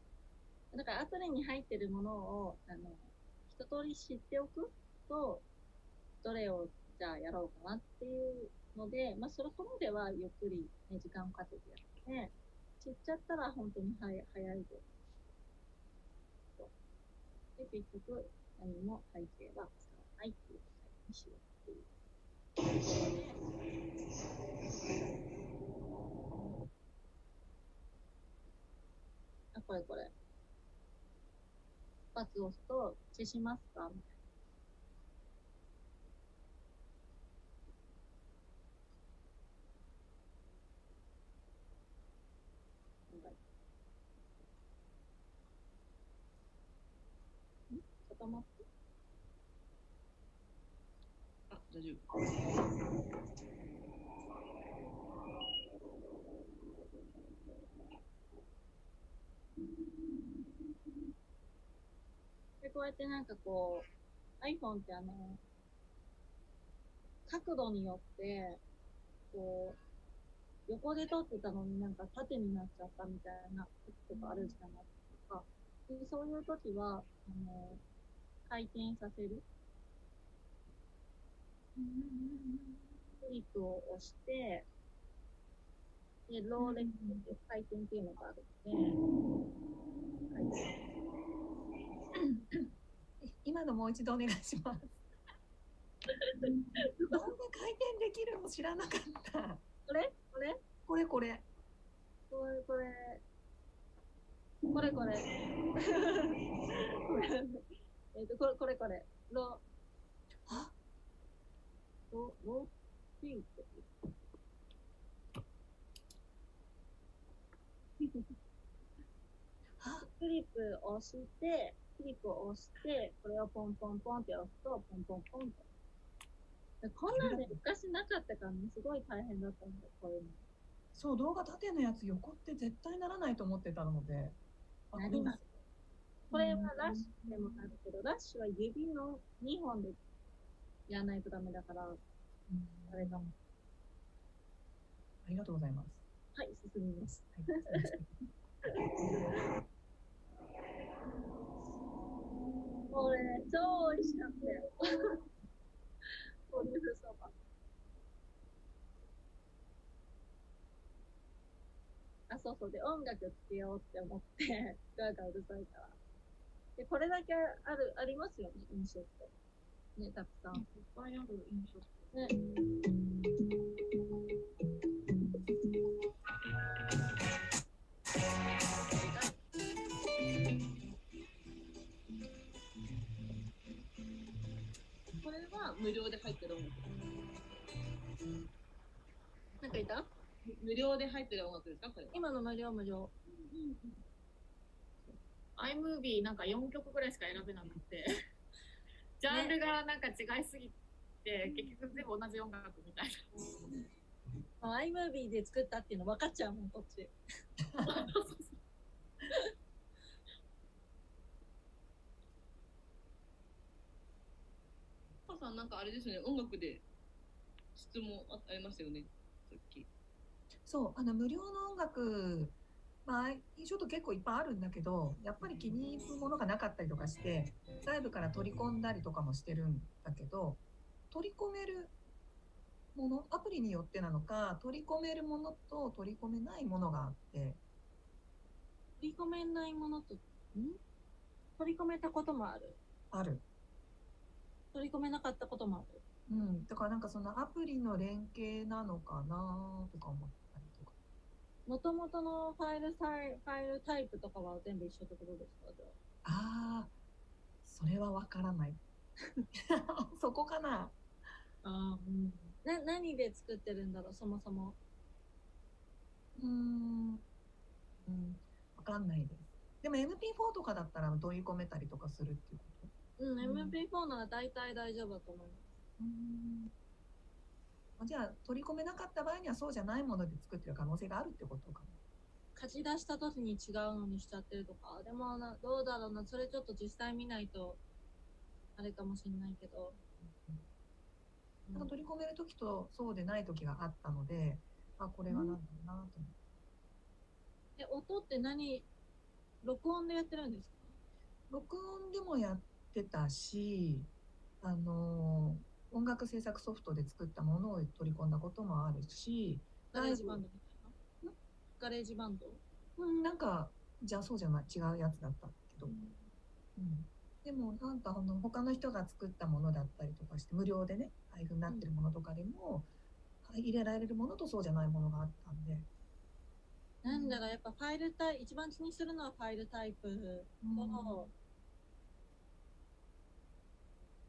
だからアプリに入ってるものを、一通り知っておくと、どれをじゃあやろうかなっていうので、まあそれほどではゆっくり、ね、時間をかけてやって、知っちゃったら本当に早いです。で、結局、何も背景は使わないっていうことにしようっていう。あ、これ。バツを押すと、消しますかみたいな。あ、大丈夫。で、こうやってなんかこう iPhone って角度によってこう横で撮ってたのになんか縦になっちゃったみたいなことがあるじゃないですか。で、そういう時は回転させる。クリックを押して、で、ローレックっていう回転っていうのがあるので、今のもう一度お願いします。どんな回転できるの知らなかった。これ。これ。ローピンク。クリップを押して、これをポンポンポンって押すと、ポンポンポンって。こんなんで昔なかったからね、すごい大変だったんだよ、こういうの。そう、動画縦のやつ、横って絶対ならないと思ってたので。なります。これはラッシュでもあるけど、ラッシュは指の2本でやらないとダメだから、あれだもん。ありがとうございます。はい、進みます。これ、超美味しかったよ。これ、そうか。あ、そうそう。で、音楽つけようって思って、ガーガーうるさいから。で、これだけありますよね、インショット。ね、たくさん。いっぱいある、インショット。ね。これは無料で入ってる音楽。なんかいた？無料で入ってる音楽ですかこれ？今の無料。iMovie なんか4曲ぐらいしか選べなくて、ジャンルがなんか違いすぎて、結局全部同じ音楽みたいな。iMovie で作ったっていうの分かっちゃうもん、こっち。パさん、なんかあれですよね、音楽で質問ありましたよね、さっき。そう、無料の音楽、まあ、印象と結構いっぱいあるんだけど、やっぱり気に入るものがなかったりとかして、細部から取り込んだりとかもしてるんだけど、取り込めるもの、アプリによってなのか、取り込めるものと取り込めないものがあって。取り込めないものと、取り込めたこともある。ある。取り込めなかったこともある。うん。だからなんかそのアプリの連携なのかなとか思ったりとか。もともとのファイルタイプとかは全部一緒ってことですか？ああ、それはわからない。そこかな。あ、うん、何で作ってるんだろう、そもそも。わかんないです。でも MP4 とかだったら取り込めたりとかするっていうこと？MP4 なら大体大丈夫だと思います。じゃあ、取り込めなかった場合にはそうじゃないもので作ってる可能性があるってことかな。貸し出した時に違うのにしちゃってるとか。でもどうだろうな、それちょっと実際見ないと、あれかもしれないけど。取り込める時とそうでない時があったので、あ、これはなんだろうなと思って。え、音って録音でやってるんですか？録音でもやってたし、音楽制作ソフトで作ったものを取り込んだこともあるし、ガレージバンドみたいな。ガレージバンド？なんか、じゃあそうじゃない、違うやつだったけど。でもなんか他の人が作ったものだったりとかして、無料でね、ああいうふうになってるものとかでも、入れられるものとそうじゃないものがあったんで。なんだろう、やっぱファイルタイプ、一番気にするのはファイルタイプと、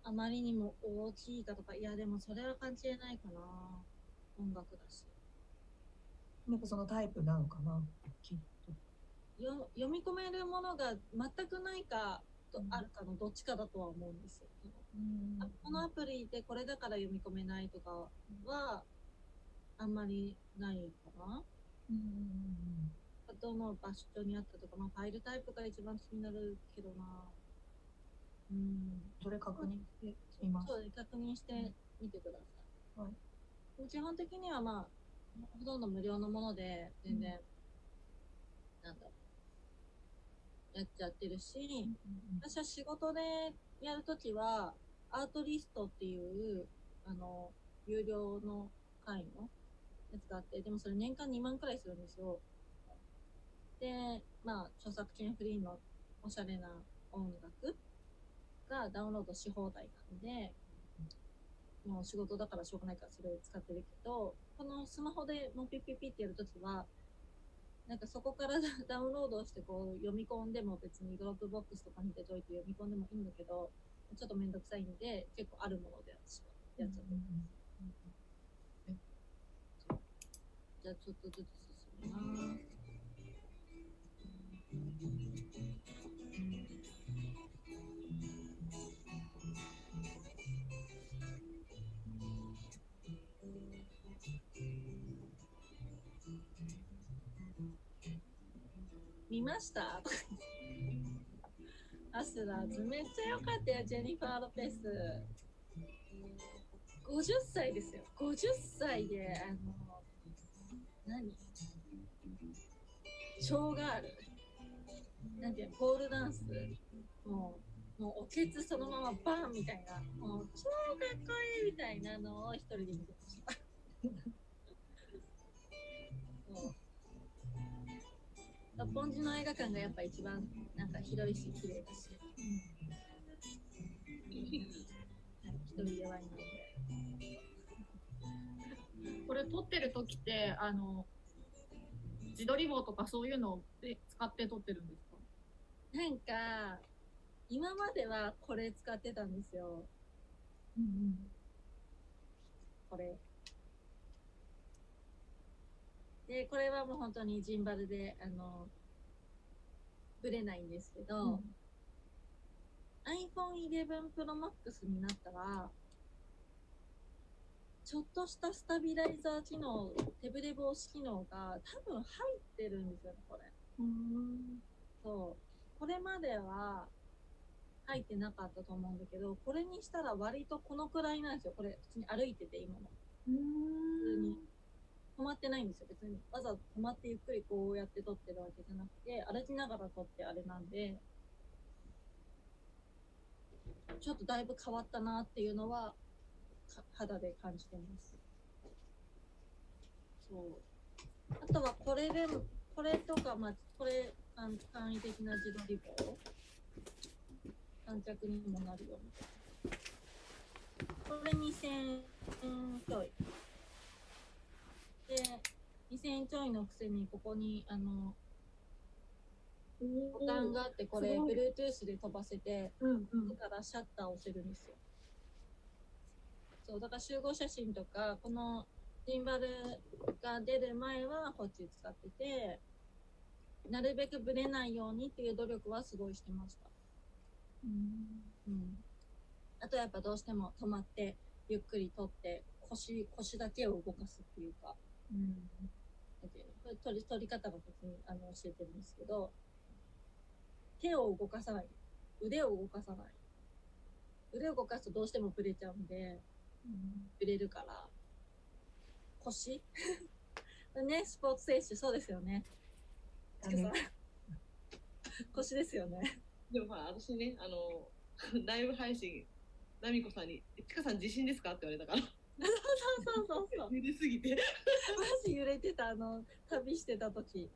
あまりにも大きいかとか、いやでもそれは関係ないかな。音楽だし。やっぱそのタイプなのかな、きっと。読み込めるものが全くないか、あるかのどっちかだとは思うんですよ。このアプリでこれだから読み込めないとかはあんまりないかな。どの場所にあったとか、まあ、ファイルタイプが一番気になるけどな。それ確認してみます。そう、確認してみてください。基本的にはまあほとんど無料のもので全然、なんだろう、やっちゃってるし、私は仕事でやるときは、アートリストっていう、有料の会のやつがあって、でもそれ年間2万くらいするんですよ。で、まあ、著作権フリーのおしゃれな音楽がダウンロードし放題なんで、もう仕事だからしょうがないからそれを使ってるけど、このスマホでもうピッピッピッってやるときは、なんかそこからダウンロードしてこう読み込んでも別にドロップボックスとかに出といて読み込んでもいいんだけど、ちょっとめんどくさいんで、結構あるもので私はやっちゃってます。じゃあちょっとずつ進みます。見ましたアスラーズめっちゃ良かったよ、ジェニファー・ロペス。50歳ですよ。50歳で、ショーガール。なんていうの、ポールダンス。もうおけつそのままバンみたいな、もう超かっこいいみたいなのを一人で見てました。六本木の映画館がやっぱ一番なんか広いし綺麗だし、一人ではいないので。これ撮ってる時って自撮り棒とかそういうのを使って撮ってるんですか？なんか今まではこれ使ってたんですよ。これ。で、これはもう本当にジンバルで、ぶれないんですけど、iPhone 11 Pro Max になったら、ちょっとしたスタビライザー機能、手ぶれ防止機能が多分入ってるんですよね、これ。そう。これまでは入ってなかったと思うんだけど、これにしたら割とこのくらいなんですよ。これ、普通に歩いてて、今も。普通に。止まってないんですよ、別に。わざわざ止まってゆっくりこうやって撮ってるわけじゃなくて、歩きながら撮ってあれなんで、ちょっとだいぶ変わったなっていうのは、肌で感じてます。そう。あとはこれでも、これとか、まあ、これ、簡易的な自撮り棒。短尺にもなるよ、みたいな。これ2000円ちょい。で、2000円ちょいのくせに、ここに、ボタンがあって、これ、Bluetooth で飛ばせて、だからシャッターを押せるんですよ。そう、だから集合写真とか、このジンバルが出る前はこっち使ってて、なるべくブレないようにっていう努力はすごいしてました。あとやっぱどうしても止まって、ゆっくり撮って、腰だけを動かすっていうか、これ撮り方が別に教えてるんですけど、手を動かさない。腕を動かさない。腕を動かすとどうしてもブレちゃうんで、ブレるから。腰ね、スポーツ選手、そうですよね。腰ですよね。でもまあ、私ね、ライブ配信、なみこさんに、ちかさん自信ですかって言われたから。そう。揺れすぎて。マジ揺れてた、旅してた時。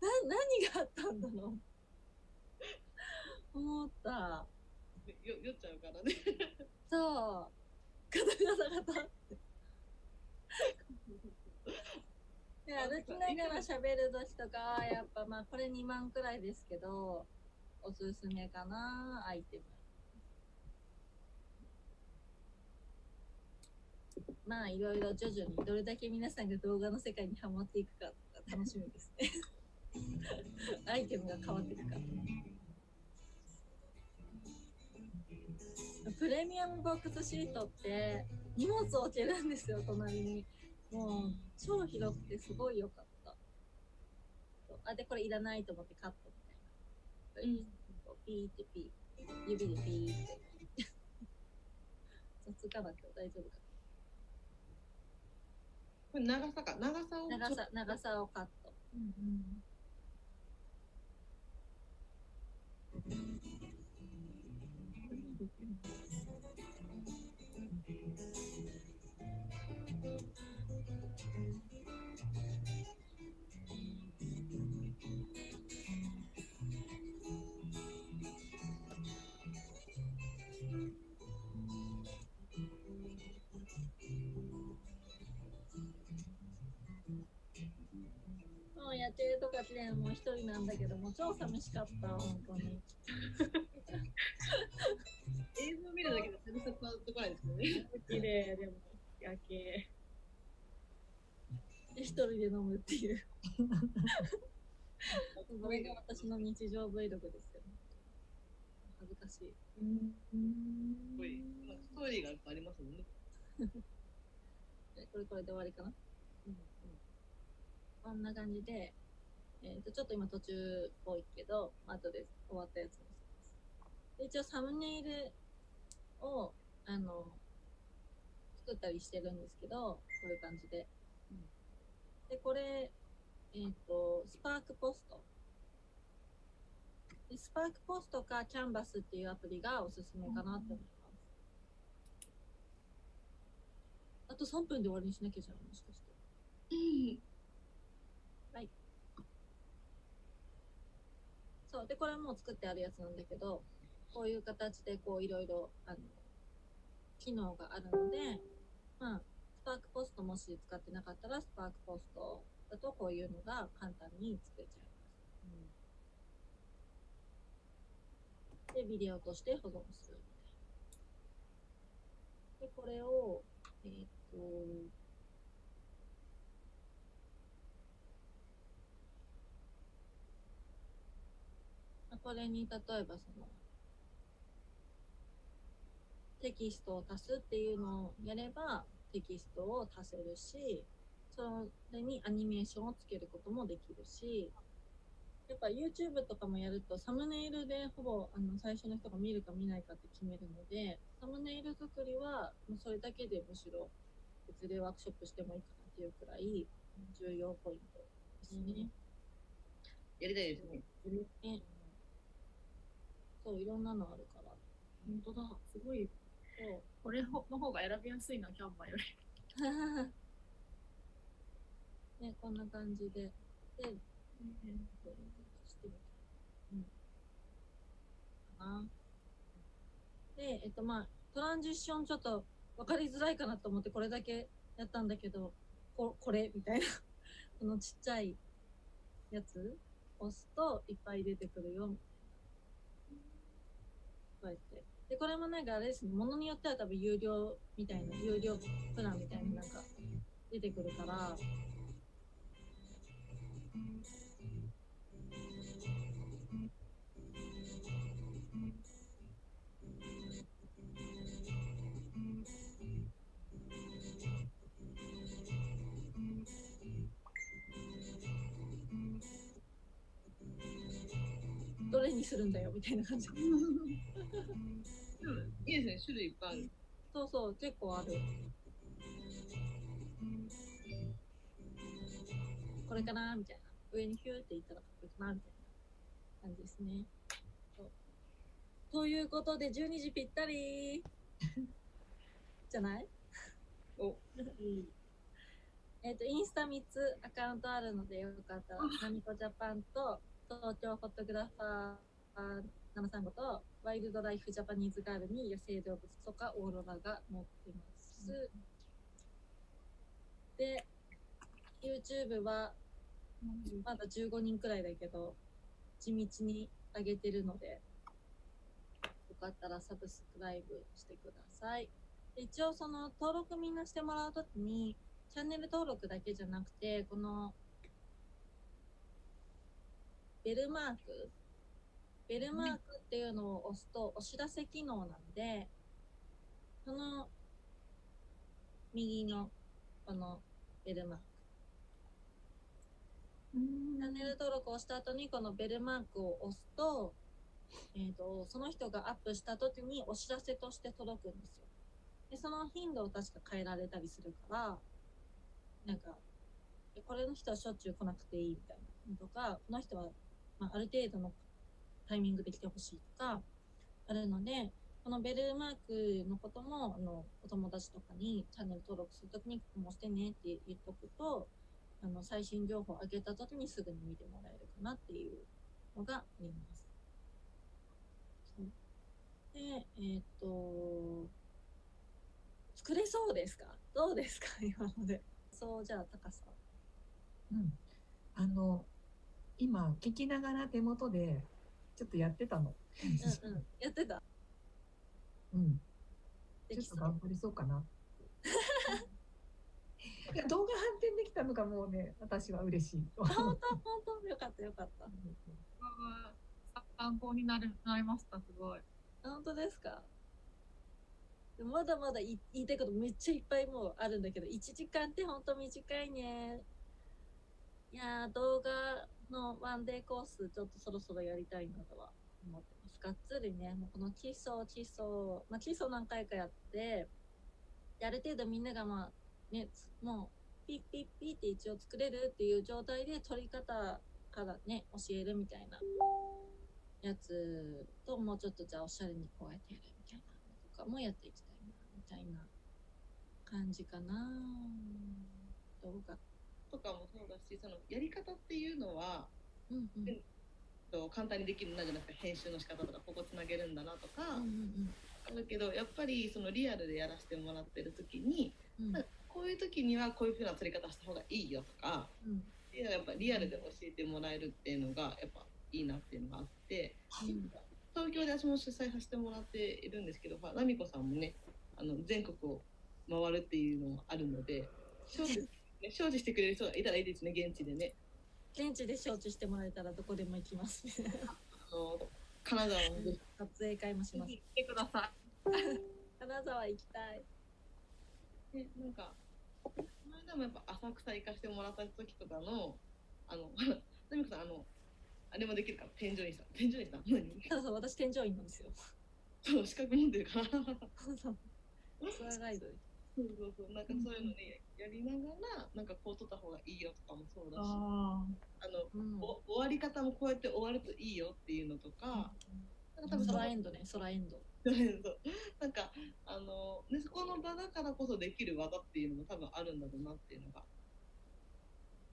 何があったんだろう思った。酔っちゃうからね。そう。ガタガタ。で、歩きながら喋る時とか、やっぱまあ、これ2万くらいですけど、おすすめかな、アイテム。まあ、いろいろ徐々に、どれだけ皆さんが動画の世界にハマっていくか楽しみですね。アイテムが変わっていくか。プレミアムボックスシートって荷物を置けるんですよ、隣に。もう超広くてすごい良かった。あ、で、これいらないと思ってカットみたいな。ピーってピー。指でピーって。雑かなきゃ大丈夫か。これ長さか。長さをカット。やってるとかってもう一人なんだけども超寂しかった本当に。映像見るだけで寂しさ伝わってこないですけどね。綺麗でも夜景。一人で飲むっていう。これが私の日常 Vlog ですよね。恥ずかしい。すごいストーリーがやっぱありますもんね。これで終わりかな。こんな感じで、ちょっと今途中っぽいけど、後で終わったやつにします。で、一応サムネイルを、作ったりしてるんですけど、こういう感じで。で、これ、スパークポスト。で、スパークポストかキャンバスっていうアプリがおすすめかなって思います。あと3分で終わりにしなきゃじゃん、もしかして。はい。そう。で、これも作ってあるやつなんだけど、こういう形で、こう、いろいろ、機能があるので、まあ、スパークポストもし使ってなかったら、スパークポストだと、こういうのが簡単に作れちゃいます。で、ビデオとして保存する。で、これを、これに例えばそのテキストを足すっていうのをやればテキストを足せるし、それにアニメーションをつけることもできるし、やっぱ YouTube とかもやるとサムネイルでほぼ最初の人が見るか見ないかって決めるので、サムネイル作りはもうそれだけでむしろ別でワークショップしてもいいかなっていうくらい重要ポイントですね。やりたいですね。そう、いろんなのあるから。本当だ、すごい。そう、これの方が選びやすいな、キャンバーより。ね、こんな感じで。で、してみた。かな。で、トランジッションちょっと分かりづらいかなと思って、これだけやったんだけど、これみたいな。このちっちゃいやつ押すといっぱい出てくるよ、みたいな。こうやって。で、これもなんかあれですね、ものによっては多分有料みたいな、有料プランみたいななんか出てくるから、どれにするんだよみたいな感じ。いいですね、種類いっぱいある。そうそう、結構ある。これかなみたいな。上にヒューっていったらこれかなみたいな感じですね。ということで、12時ぴったりじゃないおインスタ3つアカウントあるので、よかったら、ナミコジャパンと、東京フォトグラファー735と、ワイルドライフジャパニーズガールに野生動物とかオーロラが載ってます。で、YouTube は、まだ15人くらいだけど、地道に上げてるので、よかったらサブスクライブしてください。で、一応その登録みんなしてもらうときに、チャンネル登録だけじゃなくて、この、ベルマークっていうのを押すとお知らせ機能なんで、この右のこのベルマーク。チャンネル登録をした後にこのベルマークを押すと、その人がアップした時にお知らせとして届くんですよ。で、その頻度を確か変えられたりするから、なんか、これの人はしょっちゅう来なくていいみたいなとか、この人はまあ、ある程度のタイミングで来てほしいとか、あるので、このベルマークのことも、お友達とかにチャンネル登録するときに、ここもしてねって言っとくと、最新情報を上げたときにすぐに見てもらえるかなっていうのがあります。で、作れそうですか？どうですか？今まで。そう、じゃあ、タカさん。うん。今聞きながら手元でちょっとやってたの。やってた。うん。ちょっと頑張りそうかな。いや、動画反転できたのがもうね、私は嬉しい。本当よかったよかった。参考になりました。すごい。本当ですか。まだまだ言いたいことめっちゃいっぱいもうあるんだけど、1時間って本当短いね。いやー、動画のワンデーコース、ちょっとそろそろやりたいなとは思ってます。がっつりね、もうこの基礎何回かやって、ある程度みんながまあ、ね、もう、ピッピッピッって一応作れるっていう状態で、撮り方からね、教えるみたいなやつと、もうちょっとじゃあおしゃれにこうやってやるみたいなのとかもやっていきたいな、みたいな感じかな。動画とかもそうだし、そのやり方っていうのは、簡単にできるなじゃなくて、編集の仕方とかここつなげるんだなとかあるけど、やっぱりそのリアルでやらせてもらってる時に、こういう時にはこういうふうな撮り方した方がいいよとか、っていうのがやっぱリアルで教えてもらえるっていうのがやっぱいいなっていうのがあって、東京で私も主催させてもらっているんですけど、ナミコさんもね、全国を回るっていうのもあるので、承知してくれる人がいたらいいですね、現地でね。現地で承知してもらえたらどこでも行きます。金沢の撮影会もします。来てください。金沢行きたい。なんかこの間もやっぱ浅草行かしてもらった時とかのとみこさんあれもできるから添乗員さん、添乗員さん何？そうそう、私添乗員なんですよ。そう資格持ってるから。そうそう。ツアーガイド。そうそうそう、なんかそういうのね、やりながらなんかこう取った方がいいよとかもそうだし、終わり方もこうやって終わるといいよっていうのとか、なんか多分空エンドね、空エンド。なんかね、そこの場だからこそできる技っていうのも多分あるんだろうなっていうのが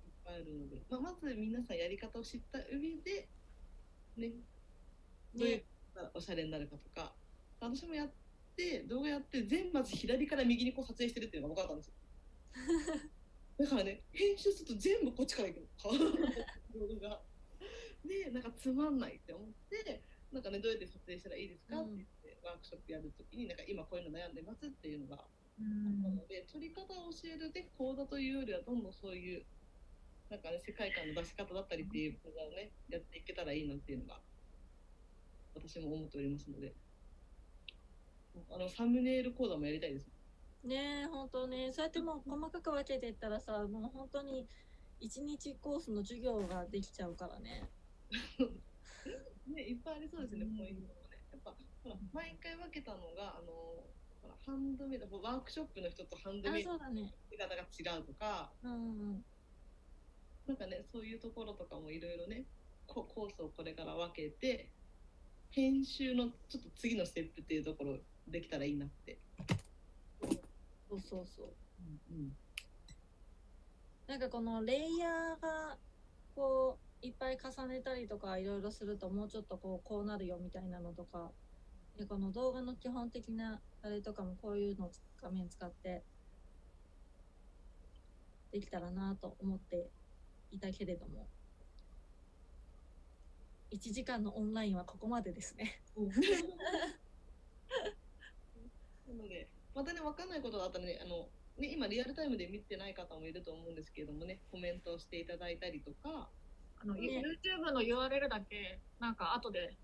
いっぱいあるので、まあ、まず皆さんやり方を知った上でね、どうやったらおしゃれになるかとか、私もやって動画やって全部まず左から右にこう撮影してるっていうのが分かったんですよ。だからね、編集すると全部こっちからいくの動画で、なんかつまんないって思って、なんかね、どうやって撮影したらいいですかって言って、ワークショップやるときに、なんか今こういうの悩んでますっていうのがあったので、撮り方を教えるで講座というよりは、どんどんそういう、なんかね、世界観の出し方だったりっていう講座をね、やっていけたらいいなっていうのが、私も思っておりますので、サムネイル講座もやりたいです。ねえ、本当ね、そうやってもう細かく分けていったらさ、もう本当に1日コースの授業ができちゃうからね。ね、いっぱいありそうですね、ポイントもね。やっぱほら毎回分けたのがほらハンドメイドワークショップの人とハンドメイドの仕方が違うとか、なんかね、そういうところとかもいろいろね、コースをこれから分けて、編集のちょっと次のステップっていうところできたらいいなって。そうそうそう、なんかこのレイヤーがこういっぱい重ねたりとかいろいろすると、もうちょっとこうなるよみたいなのとかで、この動画の基本的なあれとかもこういうのを画面使ってできたらなと思っていたけれども、1時間のオンラインはここまでですね。なのでまたね、分かんないことがあったらね、今リアルタイムで見てない方もいると思うんですけれどもね、コメントをしていただいたりとか。YouTube の URL だけなんか後で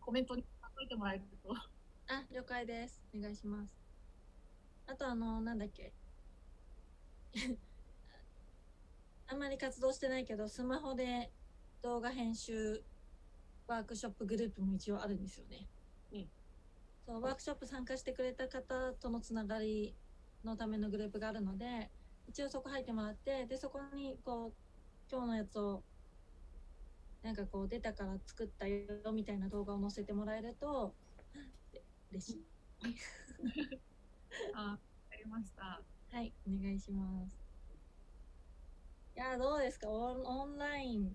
コメントに書いてもらえると。あ、了解です、お願いします。あとなんだっけ、あんまり活動してないけどスマホで動画編集ワークショップグループも一応あるんですよね。そう、ワークショップ参加してくれた方とのつながりのためのグループがあるので、一応そこ入ってもらって、でそこにこう今日のやつをなんかこう出たから作ったよみたいな動画を載せてもらえると嬉しい。あ、わかりました。はい、お願いします。いや、どうですか、オンライン。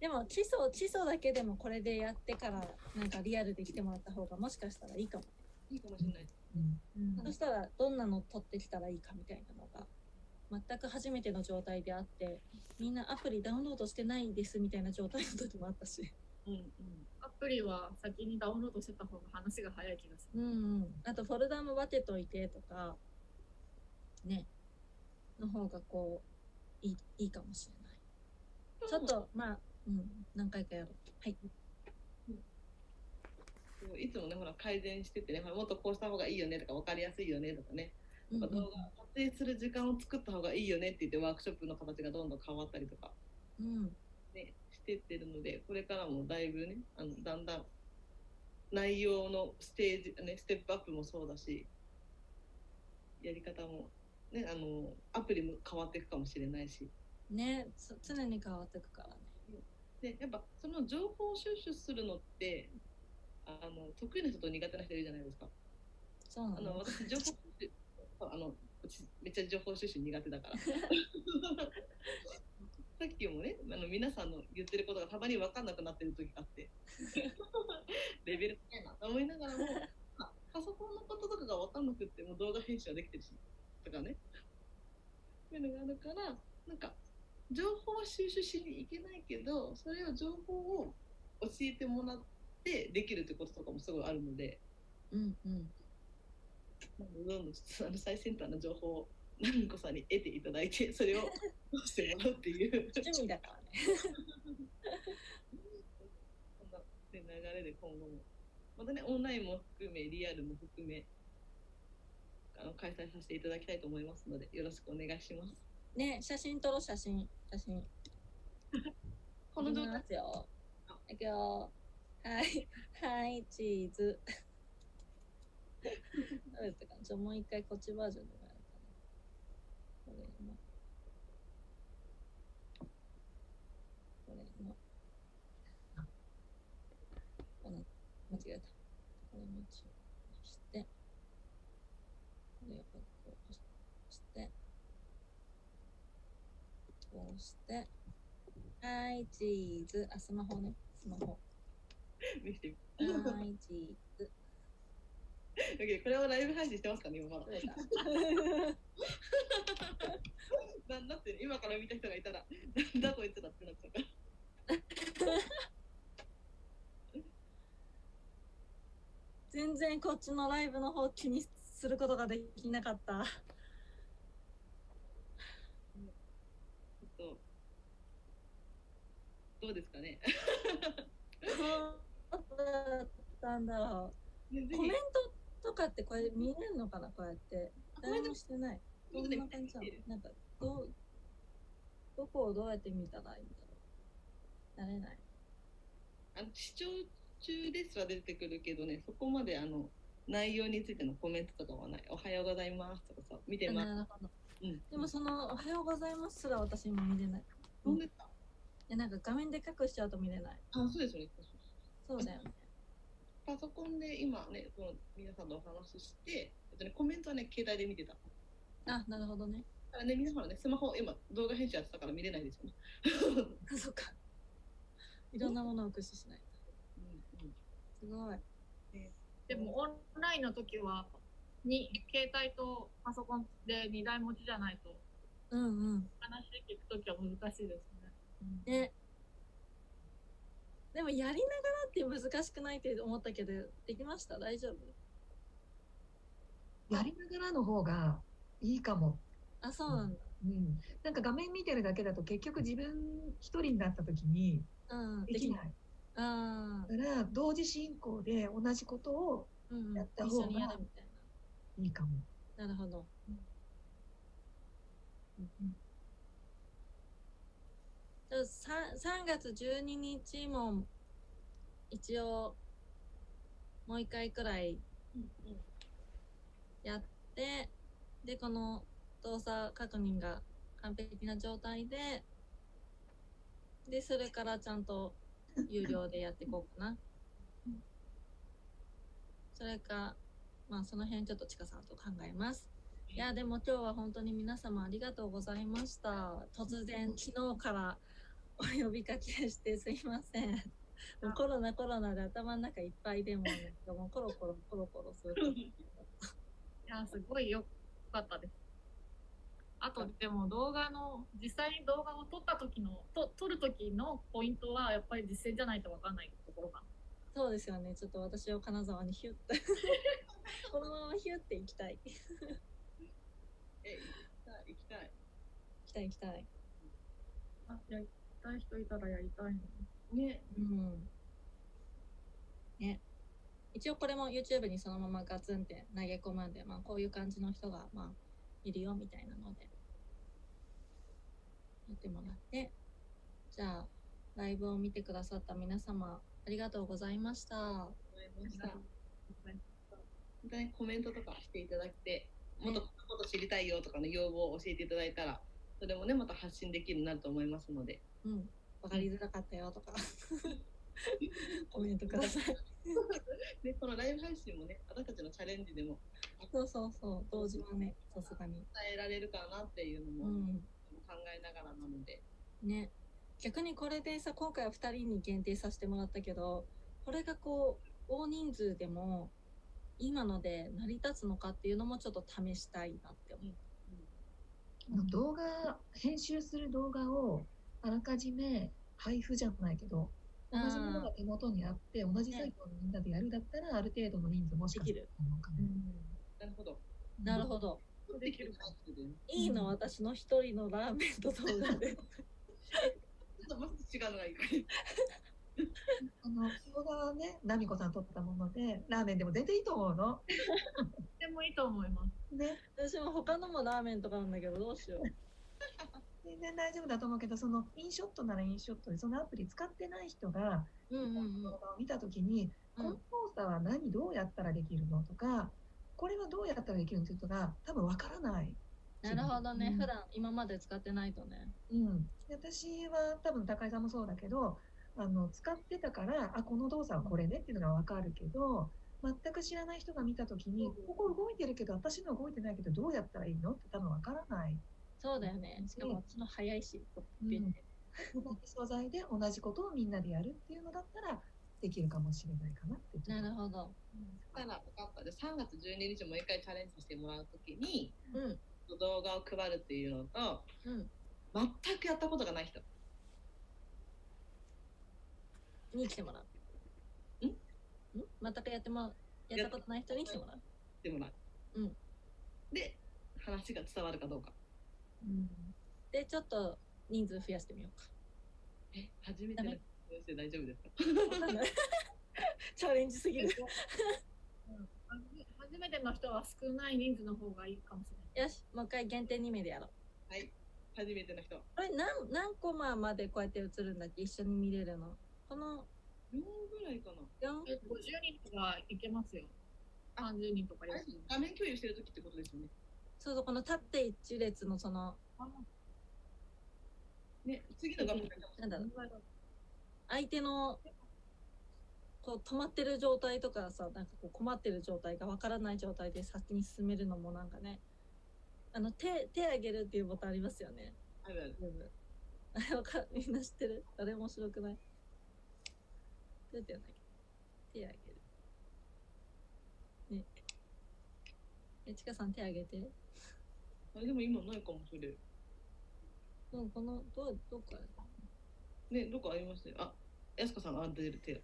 でも基礎だけでもこれでやってから、なんかリアルで来てもらった方がもしかしたらいいかも。いいかもしれない。そしたらどんなの撮ってきたらいいかみたいなのが。全く初めての状態であって、みんなアプリダウンロードしてないですみたいな状態の時もあったし、アプリは先にダウンロードしてた方が話が早い気がする。あとフォルダも分けといてとかね、の方がこういいかもしれない。ちょっとまあ、何回かやろう。はい、いつもね、ほら改善しててね、もっとこうした方がいいよねとか、分かりやすいよねとかね、動画撮影する時間を作った方がいいよねって言って、ワークショップの形がどんどん変わったりとか、ね、してってるので、これからもだいぶね、だんだん内容のステップアップもそうだし、やり方も、ね、アプリも変わっていくかもしれないしね、常に変わっていくからね。でやっぱその情報収集するのって得意な人と苦手な人いるじゃないですか。そうなの。私情報収集めっちゃ情報収集苦手だから。さっきもね、皆さんの言ってることがたまに分かんなくなってる時があって、レベル高いなと思いながらも、パソコンのこととかが分かんなくっても動画編集はできてるし、とかね。そういうのがあるから、なんか、情報は収集しに行けないけど、それを情報を教えてもらってできるってこととかもすごいあるので。どんどん最先端の情報をナミコさんに得ていただいて、それをどうしてもらうっていう趣味だからね。そんな流れで今後もまたね、オンラインも含めリアルも含め開催させていただきたいと思いますので、よろしくお願いします。ね、写真撮ろう、写真。この動画ですよ。いくよ。はいはいチーズ。どうやったかな。じゃもう一回こっちバージョンでもやるかな。これも。間違えた。これもちょっとして。こうしてはいチーズ、あ、スマホ見せてみて、はいチーズこれをライブ配信してますかね、今なんだって、ね、今から見た人がいたらなんだこいつだってなっちゃうから全然こっちのライブの方気にすることができなかったどうですかね。どうだったんだろう。コメントとかってこれ見れるのかな、こうやって。誰もしてない。どんな感じなの？なんかどこをどうやって見たらいいんだろう。慣れない。視聴中ですは出てくるけどね、そこまで内容についてのコメントとかはない。おはようございますとかさ、見てます。なるほど。うん、でもそのおはようございますすら私も見れない。どうですか？なんか画面で隠しちゃうと見れない。あ、そうですよね。そうだよね。パソコンで今ね、この皆さんとお話しして、コメントはね、携帯で見てた。あ、なるほどね。だからね、皆さんね、スマホ、今、動画編集やってたから見れないですよね。あ、そっか。いろんなものを駆使しないと。うんうん、すごい。でも、オンラインの時は、携帯とパソコンで2台持ちじゃないと、うんうん、話聞くときは難しいですね。ね、でもやりながらって難しくないって思ったけど、できました？大丈夫？やりながらの方がいいかも。あ、そうなんだ。うん、なんか画面見てるだけだと結局自分一人になった時にできない。ああ。だから同時進行で同じことをやった方がいいかも。なるほど。うん3月12日も一応もう1回くらいやって、でこの動作確認が完璧な状態で、でそれからちゃんと有料でやっていこうかな。それか、まあその辺ちょっとちかさんと考えます。いやでも今日は本当に皆様ありがとうございました。突然昨日からお呼びかけしてすいません。もうコロナで頭の中いっぱいでもね、もうコロコロする。いやすごいよかったです。あとでも動画の実際に動画を撮った時の撮る時のポイントはやっぱり実践じゃないとわかんないところかな。そうですよね。ちょっと私を金沢にヒュッとこのままヒュッて行きたい。行きたい。あ、やりたい人いたらやりたいのね。うん。ね。一応これも YouTube にそのままガツンって投げ込むんで、まあこういう感じの人がまあいるよみたいなのでやってもらって、じゃあライブを見てくださった皆様ありがとうございました。またね、コメントとかしていただいて。もっとこのこと知りたいよとかの要望を教えていただいたら、それもねまた発信できるようになると思いますので、うん、分かりづらかったよとかコメントくださいでこのライブ配信もね私たちのチャレンジでもそう同時はねさすがに伝えられるかなっていうのも考えながらなので、うん、ね、逆にこれでさ今回は2人に限定させてもらったけど、これがこう大人数でも今ので成り立つのかっていうのもちょっと試したいなって思う。動画編集する動画をあらかじめ配布じゃないけど同じものが手元にあって同じ作業をみんなでやるだったらある程度の人数もしかしたらできるのかな。なるほどなるほど。できるかいいの、私の一人のラーメンと動画でちょっとまず違うのがいい塩がね、奈美子さん撮ったものでラーメンでも全然いいと思うの。とてもいいと思いますね。私も他のもラーメンとかなんだけどどうしよう。全然大丈夫だと思うけど、そのインショットならインショットで、そのアプリ使ってない人が動画を見た時に、この操作は何どうやったらできるのとか、これはどうやったらできるのっていうのが多分わからない。なるほどね、普段今まで使ってないとね。うん、私は多分高井さんもそうだけど、使ってたから、あ、この動作はこれねっていうのがわかるけど、全く知らない人が見た時に、ここ動いてるけど私の動いてないけどどうやったらいいのって多分わからない。そうだよね。しかも私の早いし、同じ素材で同じことをみんなでやるっていうのだったらできるかもしれないかなって。なるほど。だから分かった。で、3月12日もう一回チャレンジしてもらうときに、動画を配るっていうのと、全くやったことがない人に来てもらう。全くやったことない人に来てもらう。で、話が伝わるかどうか。で、ちょっと人数増やしてみようか。え、初めての人生大丈夫ですか？チャレンジすぎる。初めての人は少ない人数の方がいいかもしれない。よし、もう一回限定2名でやろう。はい、初めての人。これ何コマまでこうやって映るんだっけ、一緒に見れるの。この4ぐらいかな。50人とかいけますよ。30人とか。画面共有してる時ってことですよね。そうそう、この立って一列のそのね、次の画面なんだろう、相手のこう止まってる状態とかさ、なんかこう困ってる状態がわからない状態で先に進めるのもなんかね、手上げるっていうボタンありますよね。あるある。あれわかる、みんな知ってる。あれ面白くない？どうやってやんだっけ？手上げる。ね。え、ちかさん手あげて。あれでも今ないかもしれん。うん、この、どっかね、どっかありましたよ。あ、やすこさんがあんた出る手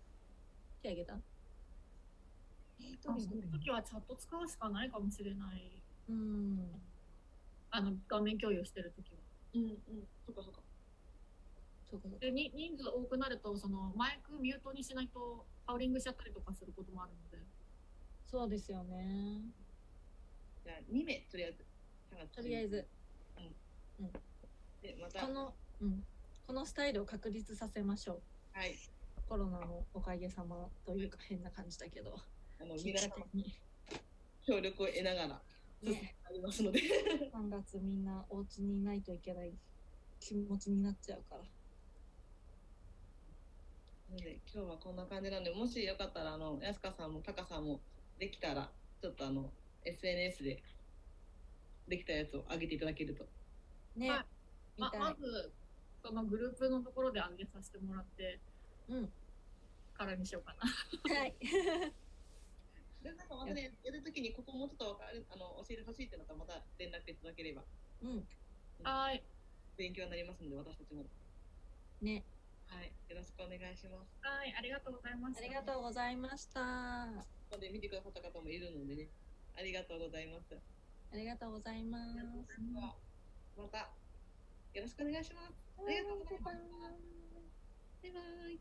あげた。その時はチャット使うしかないかもしれない。うん。画面共有してる時は。そっかそっか。で、人数多くなると、その、マイクミュートにしないと、ハウリングしちゃったりとかすることもあるので。そうですよね。じゃあ2名とりあえず、でまたこのスタイルを確立させましょう。はい。コロナのおかげさまというか変な感じだけど、皆さんに協力を得ながらありますので、3月みんなお家にいないといけない気持ちになっちゃうから。なので今日はこんな感じなので、もしよかったらやすかさんもたかさんもできたらちょっとSNS でできたやつを上げていただけるとね、はい、まずそのグループのところで上げさせてもらってからにしようかな。はい。で、なんかまたね、やるときにここもうちょっと教えてほしいってなったらまた連絡いただければ、はい、勉強になりますので、私たちもね、はい、よろしくお願いします。はい、ありがとうございました。ありがとうございました。ここで見てくださった方もいるのでね、ありがとうございます。ありがとうございます。またよろしくお願いします。ありがとうございます。バイバイ。